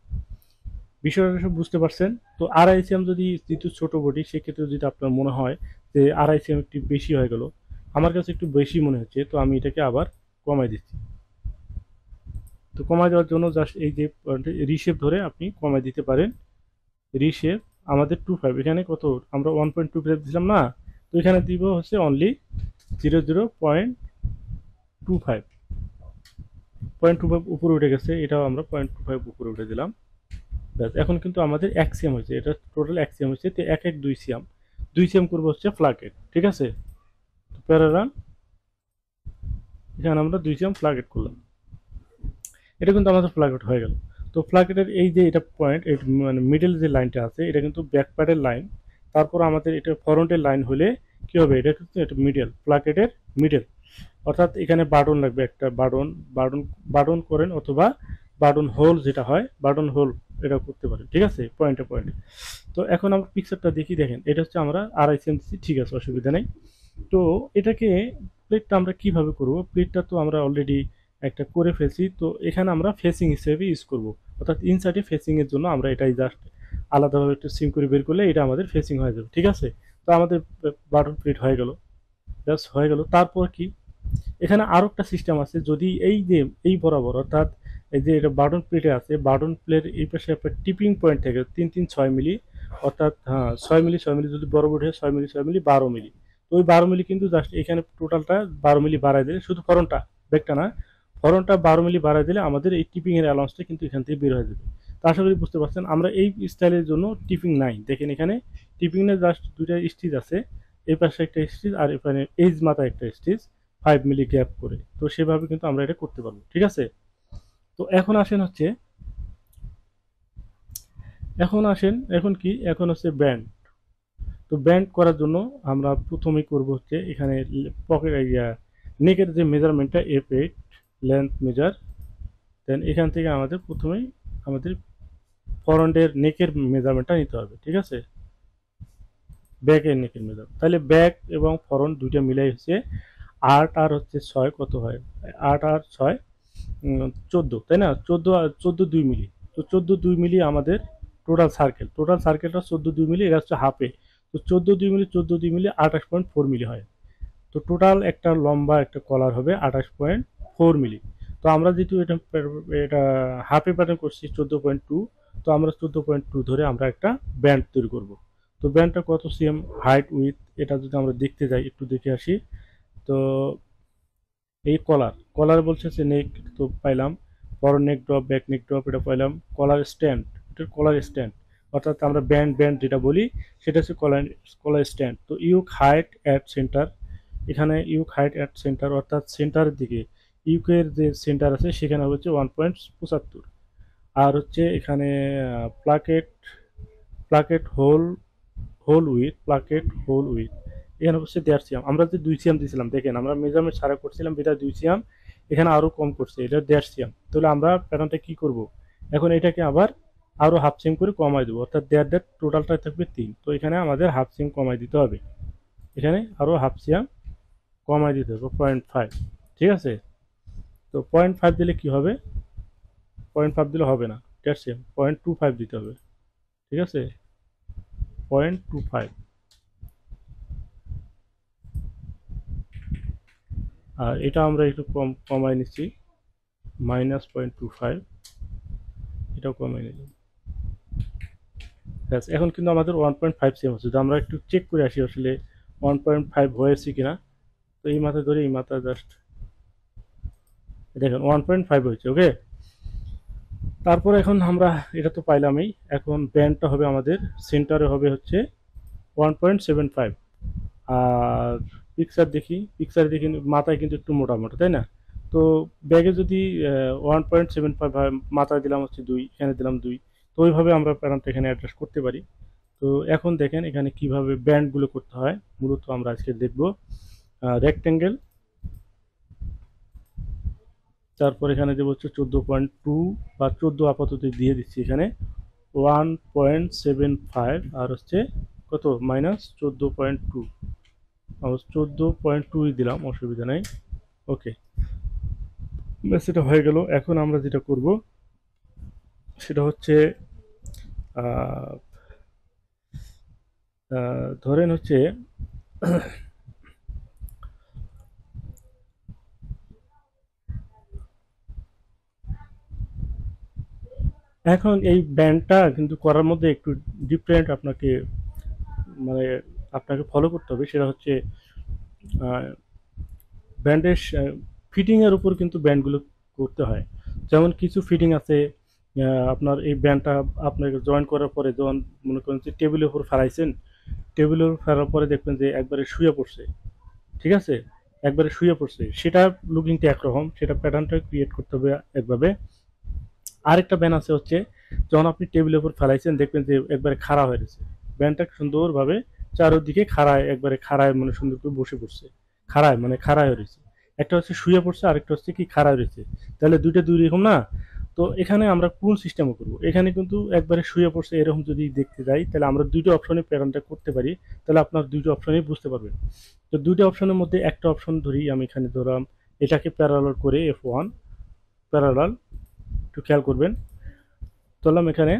বিষয়টা সব বুঝতে পারছেন। তো আড়াই সিএম যদি যেহেতু ছোটো বডি, সেক্ষেত্রে যদি আপনার মনে হয় যে আড়াই সিএম একটু বেশি হয়ে গেল, আমার কাছে একটু বেশি মনে হচ্ছে, তো আমি এটাকে আবার কমাই দিচ্ছি। তো কমাই দেওয়ার জন্য জাস্ট এই যে রিশেপ ধরে আপনি কমাই দিতে পারেন। রিশেপ আমাদের টু ফাইভ, এখানে কত আমরা ওয়ান পয়েন্ট টু ফাইভ দিয়েছিলাম না, তো এখানে দিব হচ্ছে only zero zero point two five point two five উপরে উঠে গেছে, এটাও আমরা পয়েন্ট টু ফাইভ উপরে উঠে দিলাম। ব্যাস, এখন কিন্তু আমাদের এক সিএম হয়েছে, এটা টোটাল এক সিএম হয়েছে। তো এক এক দুই সিএম দুই সিএম করবো হচ্ছে ফ্লাগেট। ঠিক আছে, তো প্যারালাল এখানে আমরা দুই সিএম ফ্লাগেট করলাম, এটা কিন্তু আমাদের ফ্লাগেট হয়ে গেল। তো ফ্লাগেটের এই যে এটা পয়েন্ট মানে মিডল যে লাইনটা আছে এটা কিন্তু ব্যাকপ্যাডের লাইন, তারপর আমাদের এটা ফ্রন্টের লাইন হলে কি হবে, এটা কিন্তু এটা মিডল ফ্লাগেটের মিডল, অর্থাৎ এখানে বাটন লাগবে একটা, বাটন বাটন বাটন করেন অথবা বাটন হোল যেটা হয় বাটন হোল এটা করতে পারেন। ঠিক আছে, পয়েন্টে পয়েন্টে। তো এখন আমরা পিকচারটা দেখি, দেখেন এটা হচ্ছে আমরা আড়াই সিএম দিচ্ছি, ঠিক আছে অসুবিধা নেই। তো এটাকে প্লেটটা আমরা কিভাবে করব, প্লেটটা তো আমরা অলরেডি একটা করে ফেলছি, তো এখানে আমরা ফেসিং হিসেবে ইউজ করব, অর্থাৎ ইনসাইডে ফেসিংয়ের জন্য আমরা এটাই জাস্ট আলাদাভাবে একটু সিম করে বের করলে এটা আমাদের ফেসিং হয়ে যাবে। ঠিক আছে, তো আমাদের বাটন প্লেট হয়ে গেল, জাস্ট হয়ে গেল। তারপর কি এখানে আরও একটা সিস্টেম আছে, যদি এই যে এই বরাবর অর্থাৎ এই যে এটা বাটন প্লেটে আছে, বাটন প্লেট এই পাশে একটা টিপিং পয়েন্ট থাকে তিন তিন ছয় মিলি, অর্থাৎ হ্যাঁ ছয় মিলি ছয় মিলি যদি বরাবর হয় ছয় মিলি ছয় মিলি বারো মিলি। তো ওই বারো মিলি কিন্তু জাস্ট এখানে টোটালটা বারো মিলি বাড়াই দিলে, শুধু ফরনটা ব্যাগটা না, ফরনটা বারো মিলি বাড়াই দিলে আমাদের এই টিপিংয়ের অ্যালাউন্সটা কিন্তু এখান থেকে বের হয়ে যাবে। তা আশা করি বুঝতে পারছেন। আমরা এই স্টাইলের জন্য টিপিং নাই, দেখেন এখানে টিপিং না, জাস্ট দুইটা স্টিচ আছে, এই পাশে একটা স্টিচ আর এখানে এইজ মাথা একটা স্টিচ ফাইভ মিলি গ্যাপ করে, তো সেভাবে কিন্তু আমরা এটা করতে পারবো। ঠিক আছে, তো এখন আসেন হচ্ছে এখন আসেন এখন কি এখন হচ্ছে ব্যান্ড। তো ব্যান্ড করার জন্য আমরা প্রথমে করব হচ্ছে এখানে পকেট এরিয়া নেকের যে মেজারমেন্টটা F eight length measure, then এখান থেকে আমাদের প্রথমেই আমাদের ফরন্টের নেকের মেজারমেন্টটা নিতে হবে, ঠিক আছে, ব্যাকের নেকের মেজারমেন্ট। তাহলে ব্যাক এবং ফরন্ট দুইটা মিলাই হচ্ছে আট আর হচ্ছে ছয়, কত হয় আট আর ছয় চোদ্দো, তাই না, চোদ্দো আর চোদ্দো দুই মিলি, তো চোদ্দো দুই মিলি আমাদের টোটাল সার্কেল, টোটাল সার্কেলটা চোদ্দো দুই মিলি, এটা হচ্ছে হাফে, তো চোদ্দো দুই মিলি চোদ্দো দুই মিলি আঠাশ পয়েন্ট ফোর মিলি হয়। তো টোটাল একটা লম্বা একটা কলার হবে আঠাশ পয়েন্ট ফোর মিলি। তো আমরা যেহেতু এটা এটা হাফে প্যাটার্ন করছি চোদ্দো পয়েন্ট টু, তো আমরা চোদ্দো পয়েন্ট টু ধরে আমরা একটা ব্যান্ড তৈরি করব। তো ব্যান্ডটা কত সেম হাইট উইথ, এটা যদি আমরা দেখতে যাই, একটু দেখে আসি। তো এই কলার কলার বলছে যে নেক তো পাইলাম, front neck drop, back neck drop এটা পাইলাম, কলার স্ট্যান্ড, এটার কলার স্ট্যান্ড অর্থাৎ আমরা ব্যান্ড ব্যান্ড যেটা বলি সেটা হচ্ছে কলার কলার স্ট্যান্ড। তো ইউক হাইট অ্যাট সেন্টার, এখানে ইউক হাইট অ্যাট সেন্টার অর্থাৎ সেন্টারের দিকে ইউকের যে সেন্টার আছে সেখানে হচ্ছে ওয়ান পয়েন্ট পঁচাত্তর। আর হচ্ছে এখানে placket placket hole hole with placket hole with এখানে হচ্ছে দেড় সিয়াম, আমরা যে দুই সিয়াম দিয়েছিলাম, দেখেন আমরা মেজারমেন্ট সারা করছিলাম এটা দুই সিয়াম, এখানে আরও কম করছে এটা দেড় সিয়াম। তাহলে আমরা প্যাটার্নটা কী করব, এখন এটাকে আবার আরও হাফ সিম করে কমায় দেবো, অর্থাৎ দেড় দেড় টোটালটা থাকবে তিন। তো এখানে আমাদের হাফ সিম কমায় দিতে হবে, এখানে আরও হাফ সিয়াম কমায় দিতে হবে পয়েন্ট ফাইভ, ঠিক আছে। তো পয়েন্ট ফাইভ দিলে কি হবে, পয়েন্ট ফাইভ দিলে হবে না, দেড় সিয়াম পয়েন্ট টু ফাইভ দিতে হবে, ঠিক আছে, পয়েন্ট টু ফাইভ। আর এটা আমরা একটু কম কমাই নিচ্ছি মাইনাস পয়েন্ট টু ফাইভ, এটাও কমাই নিলাম। ব্যাস এখন কিন্তু আমাদের ওয়ান পয়েন্ট ফাইভ সেম হচ্ছে। তো আমরা একটু চেক করে আসি আসলে ওয়ান পয়েন্ট ফাইভ হয়েছে কিনা। তো এই মাথা ধরে এই মাথা জাস্ট দেখেন ওয়ান পয়েন্ট ফাইভ হয়েছে, ওকে। তারপরে এখন আমরা এটা তো পাইলামই, এখন ব্যান্ডটা হবে আমাদের সেন্টারে হবে হচ্ছে ওয়ান পয়েন্ট সেভেন ফাইভ। আর পিকচার দেখি, পিকচার দেখি মাথায় কিন্তু একটু মোটামোটা, তাই না। তো ব্যাগে যদি ওয়ান পয়েন্ট সেভেন ফাইভ হয়, মাথায় দিলাম হচ্ছে দুই, এখানে দিলাম দুই, তো ওইভাবে আমরা প্যাটার্নটা এখানে অ্যাড্রেস করতে পারি। তো এখন দেখেন এখানে কিভাবে ব্যান্ডগুলো করতে হয়, মূলত আমরা আজকে দেখব রেক্ট্যাঙ্গেল, তারপর এখানে দেবো হচ্ছে চোদ্দো পয়েন্ট টু বা চোদ্দো আপাতত দিয়ে দিচ্ছি, এখানে ওয়ান পয়েন্ট সেভেন ফাইভ আর হচ্ছে কত মাইনাস চোদ্দো পয়েন্ট টু, আমরা চোদ্দো পয়েন্ট টুই দিলাম, অসুবিধা নেই, ওকে, ব্যাস সেটা হয়ে গেল। এখন আমরা যেটা করব সেটা হচ্ছে ধরেন হচ্ছে এখন এই ব্যান্ডটা কিন্তু করার মধ্যে একটু ডিফারেন্ট আপনাকে মানে আপনাকে ফলো করতে হবে, সেটা হচ্ছে ব্যান্ডের ফিটিংয়ের উপর কিন্তু ব্যান্ডগুলো করতে হয়। যেমন কিছু ফিটিং আছে আপনার এই ব্যান্ডটা আপনাকে জয়েন করার পরে, যেমন মনে করেন যে টেবিলের উপর ফেরাইছেন, টেবিলের উপর ফেরার পরে দেখবেন যে একবারে শুয়ে পড়ছে, ঠিক আছে, একবারে শুয়ে পড়ছে, সেটা লুকিংটা একরকম, সেটা প্যাটার্নটা ক্রিয়েট করতে হবে একভাবে। আরেকটা ব্যান্ড আছে হচ্ছে যখন আপনি টেবিলের উপর ফেলাইছেন দেখবেন যে একবারে খাড়া হয়ে গেছে, ব্যান্ডটা সুন্দরভাবে চারোদিকে খাড়ায় একবারে খাড়ায় মানে সুন্দর করে বসে পড়ছে, খাড়ায় মানে খাড়ায় রয়েছে। একটা হচ্ছে শুয়ে পড়ছে, আরেকটা হচ্ছে কি খাড়ায় রয়েছে, তাহলে দুইটা দুই রকম না। তো এখানে আমরা কোন সিস্টেমে করব, এখানে কিন্তু একবারে শুয়ে পড়ছে এরকম যদি দেখতে যাই তাহলে আমরা দুইটা অপশনে প্যাটার্নটা করতে পারি, তাহলে আপনার দুইটা অপশনেই বুঝতে পারবেন। তো দুইটা অপশনের মধ্যে একটা অপশন ধরি আমি, এখানে ধরলাম এটাকে প্যারালাল করে এফ ওয়ান প্যারালাল, একটু খেয়াল করবেন, ধরলাম এখানে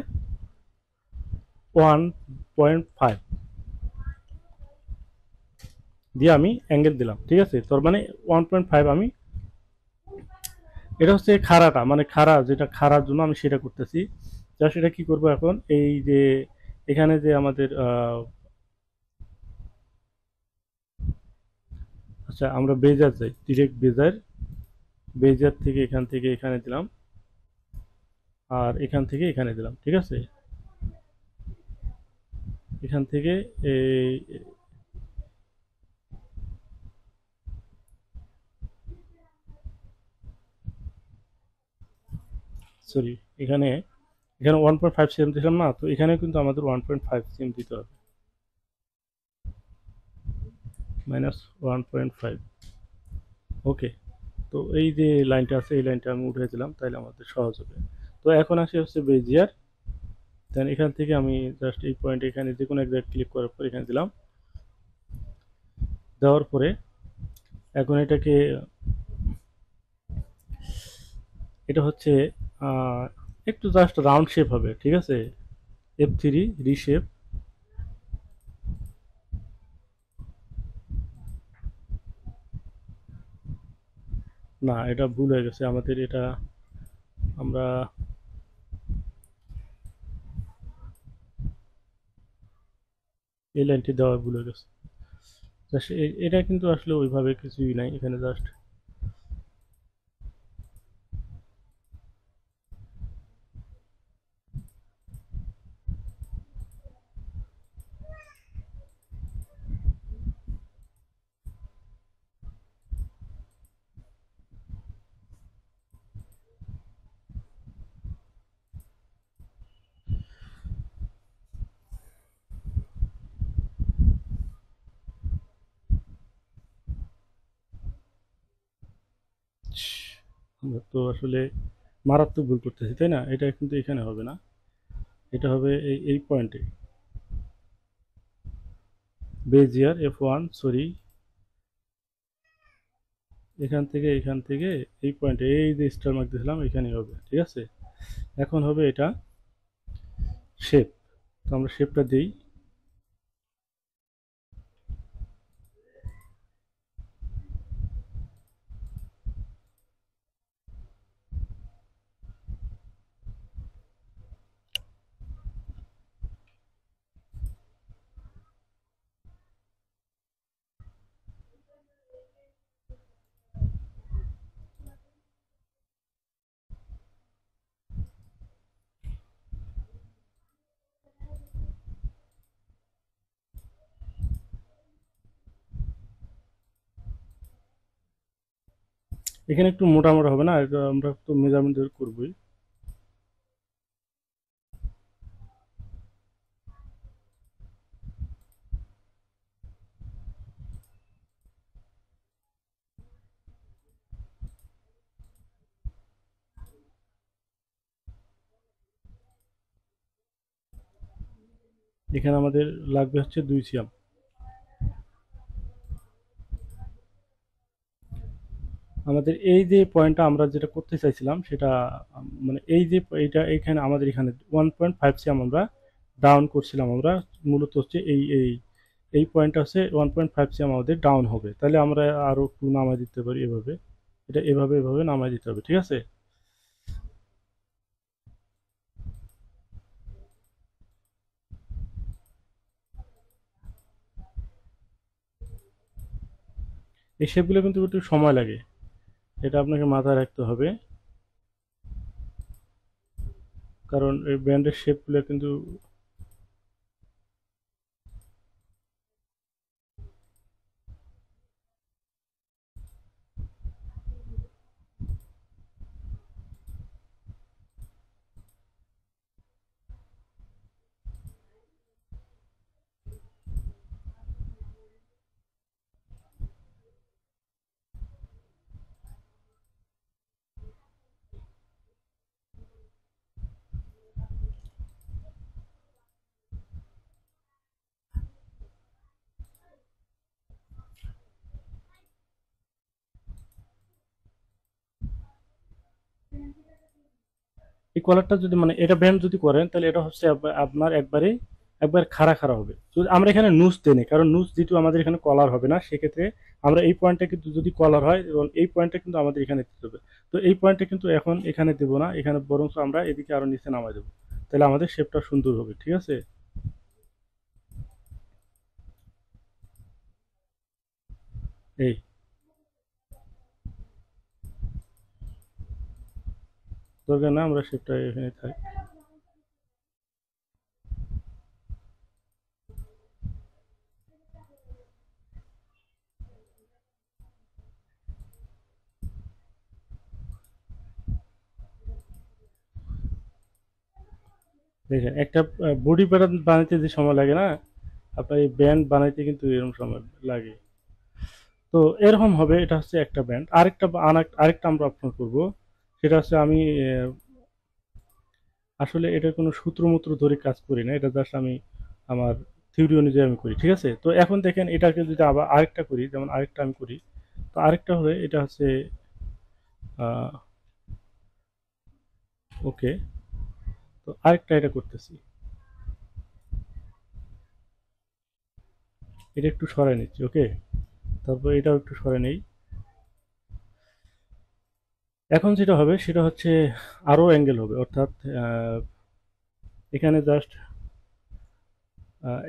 ওয়ান পয়েন্ট ফাইভ দিয়ে আমি অ্যাঙ্গেল দিলাম, ঠিক আছে, তোর মানে ওয়ান পয়েন্ট ফাইভ আমি এটা হচ্ছে খাড়াটা মানে খাড়া, যেটা খাড়ার জন্য আমি সেটা করতেছি। যা সেটা কি করব, এখন এই যে এখানে যে আমাদের আচ্ছা আমরা বেজার যাই, ডিরেক্ট বেজার, বেজার থেকে এখান থেকে এখানে দিলাম আর এখান থেকে এখানে দিলাম, ঠিক আছে, এখান থেকে এই সরি এখানে এখানে ওয়ান পয়েন্ট ফাইভ সেম দিলাম না, তো এখানে কিন্তু আমাদের ওয়ান পয়েন্ট ফাইভ সেম দিতে হবে minus one point five, okay. তো এই যে লাইনটা আছে এই লাইনটা আমি উঠে দিলাম, তাহলে আমাদের সহজ হবে। তো এখন আসি হচ্ছে বেজিয়ার, দেন এখান থেকে আমি জাস্ট এই পয়েন্ট এখানে যে কোনো এক জায়গায় ক্লিক করার পর এখানে দিলাম, দেওয়ার পরে এখন এটাকে এটা হচ্ছে একটু জাস্ট রাউন্ড শেপ হবে, ঠিক আছে। এফ থ্রি রিশেপ, না এটা ভুল হয়ে গেছে আমাদের, এটা আমরা এই লাইনটি দেওয়া ভুল হয়ে গেছে। এটা কিন্তু আসলে ওইভাবে কিছুই নাই, এখানে জাস্ট তো আসলে মারাত্মক ভুল করতেছি, তাই না? এটা কিন্তু এখানে হবে না, এটা হবে এই এই পয়েন্টে, বেজিয়ার এফ ওয়ান, সরি এখান থেকে এখান থেকে এই পয়েন্টে এই যে স্টার মার্ক দিয়েছিলাম এখানে হবে, ঠিক আছে। এখন হবে এটা শেপ, তো আমরা শেপটা দিই, এখানে একটু মোটামোটা হবে না, এটা আমরা তো মেজারমেন্ট করবই। এখানে আমাদের লাগবে হচ্ছে দুই সিয়াম, আমাদের এই যে পয়েন্টটা আমরা যেটা করতে চাইছিলাম সেটা মানে এই যে এটা এখানে আমাদের এখানে ওয়ান পয়েন্ট ফাইভ সিএম আমরা ডাউন করছিলাম, আমরা মূলত হচ্ছে এই এই এই পয়েন্টটা হচ্ছে ওয়ান পয়েন্ট ফাইভ সিএম আমাদের ডাউন হবে, তাহলে আমরা আরও একটু নামায় দিতে পারি এভাবে, এটা এভাবে এভাবে নামায় দিতে হবে, ঠিক আছে। এই শেপগুলো কিন্তু একটু সময় লাগে, এটা আপনাকে মাথায় রাখতে হবে, কারণ এই ব্যান্ডের শেপগুলো কিন্তু এই কলারটা যদি মানে এটা ব্যান্ড যদি করেন তাহলে এটা হচ্ছে আপনার একবারে একবার খাড়া খাড়া হবে। যদি আমরা এখানে নুজ দেনে, কারণ নুজ যেহেতু আমাদের এখানে কলার হবে না, সেক্ষেত্রে আমরা এই পয়েন্টটা কিন্তু যদি কলার হয় এবং এই পয়েন্টটা কিন্তু আমাদের এখানে দিতে হবে, তো এই পয়েন্টটা কিন্তু এখন এখানে দেব না, এখানে বরং আমরা এদিকে আরও নিচে নামাই দেবো, তাহলে আমাদের শেপটা সুন্দর হবে, ঠিক আছে। এই দরকার না, আমরা শেপটা এখানে থাকি, দেখেন একটা বডি প্যাটার্ন বানাইতে যে সময় লাগে না, আপনার এই ব্যান্ড বানাইতে কিন্তু এরকম সময় লাগে, তো এরকম হবে। এটা হচ্ছে একটা ব্যান্ড, আরেকটা আরেকটা আমরা অপশন করবো, সেটা হচ্ছে আমি আসলে এটার কোনো সূত্রমূত্র ধরে কাজ করি না, এটা জাস্ট আমি আমার থিওরি অনুযায়ী আমি করি, ঠিক আছে। তো এখন দেখেন এটাকে যদি আবার আরেকটা করি, যেমন আরেকটা আমি করি, তো আরেকটা হলে এটা হচ্ছে ওকে, তো আরেকটা এটা করতেছি, এটা একটু সরাই নিচ্ছি, ওকে, তারপর এটাও একটু সরাই নেই। এখন যেটা হবে সেটা হচ্ছে আরও অ্যাঙ্গেল হবে, অর্থাৎ এখানে জাস্ট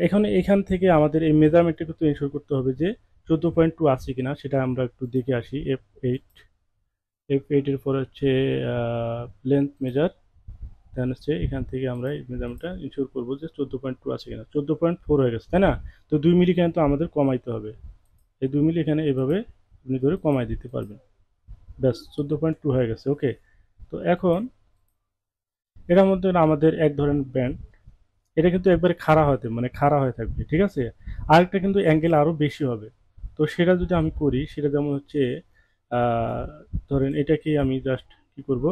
এখানে এখান থেকে আমাদের এই মেজারমেন্টটা কিন্তু এনশোর করতে হবে যে চোদ্দো পয়েন্ট টু আছে কিনা, সেটা আমরা একটু দেখে আসি। এফ এইট এফ এইটের পরে হচ্ছে লেন্থ মেজার, দেন হচ্ছে এখান থেকে আমরা এই মেজারমেন্টটা ইনশিওর করবো যে চোদ্দো পয়েন্ট টু আছে কিনা। চোদ্দো পয়েন্ট ফোর হয়ে গেছে, তাই না? তো দুই মিলি এখানে তো আমাদের কমাইতে হবে, এই দুই মিলি এখানে এভাবে আপনি ধরে কমাই দিতে পারবেন, ব্যাস চোদ্দো পয়েন্ট টু হয়ে গেছে, ওকে। তো এখন এটার মধ্যে আমাদের এক ধরনের ব্যান্ড, এটা কিন্তু একবারে খাড়া হতে মানে খাড়া হয়ে থাকবে, ঠিক আছে। আরেকটা কিন্তু অ্যাঙ্গেল আরও বেশি হবে, তো সেটা যদি আমি করি, সেটা যেমন হচ্ছে ধরেন এটাকে আমি জাস্ট কি করব,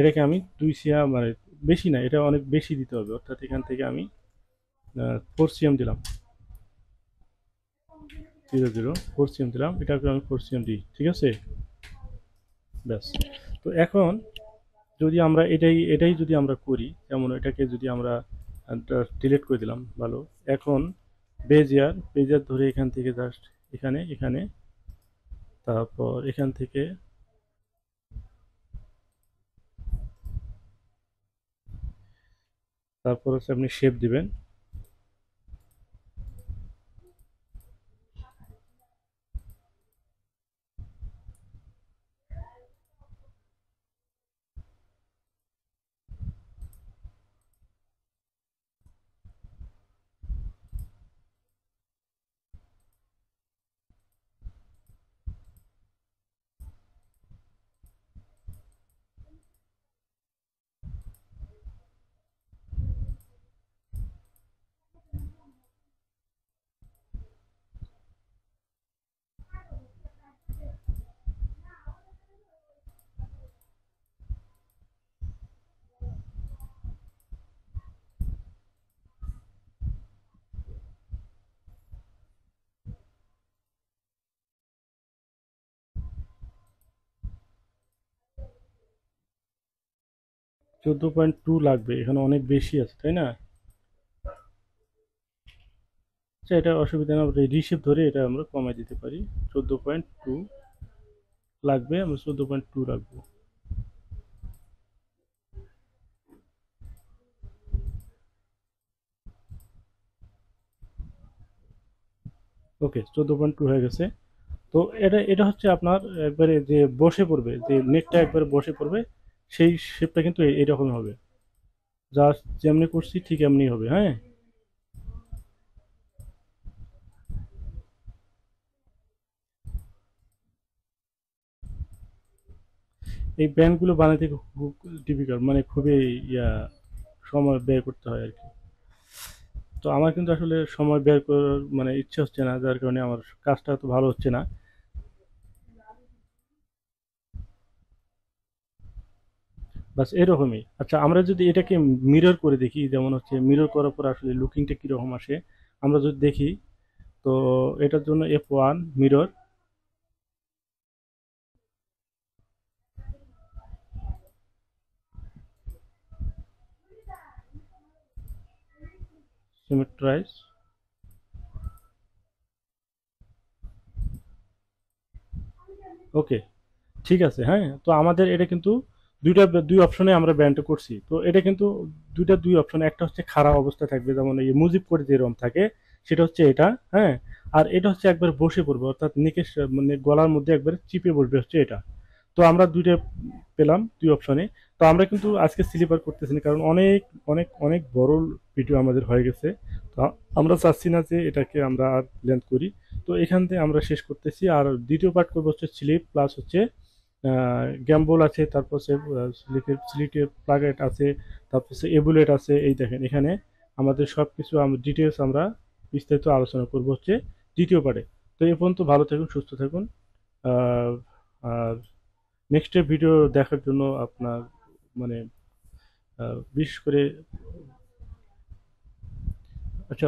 এটাকে আমি দুই সিএম মানে বেশি না, এটা অনেক বেশি দিতে হবে, অর্থাৎ এখান থেকে আমি ফোর সিএম দিলাম, জিরো জিরো ফোর সিএম দিলাম, এটাকে আমি ফোর সিএম দিই, ঠিক আছে, ব্যাস। তো এখন যদি আমরা এটাই এটাই যদি আমরা করি, যেমন এটাকে যদি আমরা ডিলিট করে দিলাম, ভালো। এখন বেজিয়ার বেজিয়ার ধরে এখান থেকে জাস্ট এখানে এখানে, তারপর এখান থেকে তারপর হচ্ছে আপনি শেপ দিবেন, চোদ্দো পয়েন্ট টু লাগবে, এখানে অনেক বেশি আছে, তাই না? আচ্ছা, এটা অসুবিধা না, আমরা রিসেপ ধরে এটা আমরা কমাই দিতে পারি। চোদ্দো পয়েন্ট টু লাগবে, আমরা চোদ্দো পয়েন্ট টু রাখবো, ওকে, চোদ্দো পয়েন্ট টু হয়ে গেছে। তো এটা এটা হচ্ছে আপনার একবারে যে বসে পড়বে, যে নেটটা একবারে বসে পড়বে, সেই শেপটা কিন্তু এইরকম হবে, যা যেমনি করছি ঠিক এমনি হবে, হ্যাঁ। এই ব্যান্ডগুলো বানাতে খুব ডিফিকাল্ট, মানে খুবই ইয়া সময় ব্যয় করতে হয় আর কি। তো আমার কিন্তু আসলে সময় ব্যয় করার মানে ইচ্ছে হচ্ছে না, যার কারণে আমার কাজটা তো ভালো হচ্ছে না। বাস এরকমই। আচ্ছা, আমরা যদি এটাকে মিরর করে দেখি, যেমন হচ্ছে মিরর করার পর আসলে লুকিংটা কীরকম আসে আমরা যদি দেখি, তো এটার জন্য F one mirror, symmetrise, okay, ঠিক আছে, হ্যাঁ। তো আমাদের এটা কিন্তু দুইটা দুই অপশনে আমরা ব্যান্ডটা করছি, তো এটা কিন্তু দুইটা দুই অপশন, একটা হচ্ছে খারাপ অবস্থা থাকবে, যেমন এই মুজিব করে যেরকম থাকে সেটা হচ্ছে এটা, হ্যাঁ। আর এটা হচ্ছে একবার বসে পড়বে, অর্থাৎ নিকেশ মানে গলার মধ্যে একবার চিপে বসবে, হচ্ছে এটা। তো আমরা দুইটা পেলাম দুই অপশনে। তো আমরা কিন্তু আজকে স্লিপার করতেছি না, কারণ অনেক অনেক অনেক বড় ভিডিও আমাদের হয়ে গেছে, তো আমরা চাচ্ছি না যে এটাকে আমরা আর লেন্থ করি। তো এখান থেকে আমরা শেষ করতেছি, আর দ্বিতীয় পার্ট করবো হচ্ছে স্লিপ প্লাস হচ্ছে গ্যাম্বল আছে, তারপর স্লিটের প্লাগেট আছে, তারপর এবুলেট আছে। এই দেখেন এখানে আমাদের সব কিছু ডিটেলস আমরা বিস্তারিত আলোচনা করব হচ্ছে দ্বিতীয় পার্টে। তো এ পর্যন্ত ভালো থাকুন, সুস্থ থাকুন, আর নেক্সটের ভিডিও দেখার জন্য আপনার মানে বিশেষ করে আচ্ছা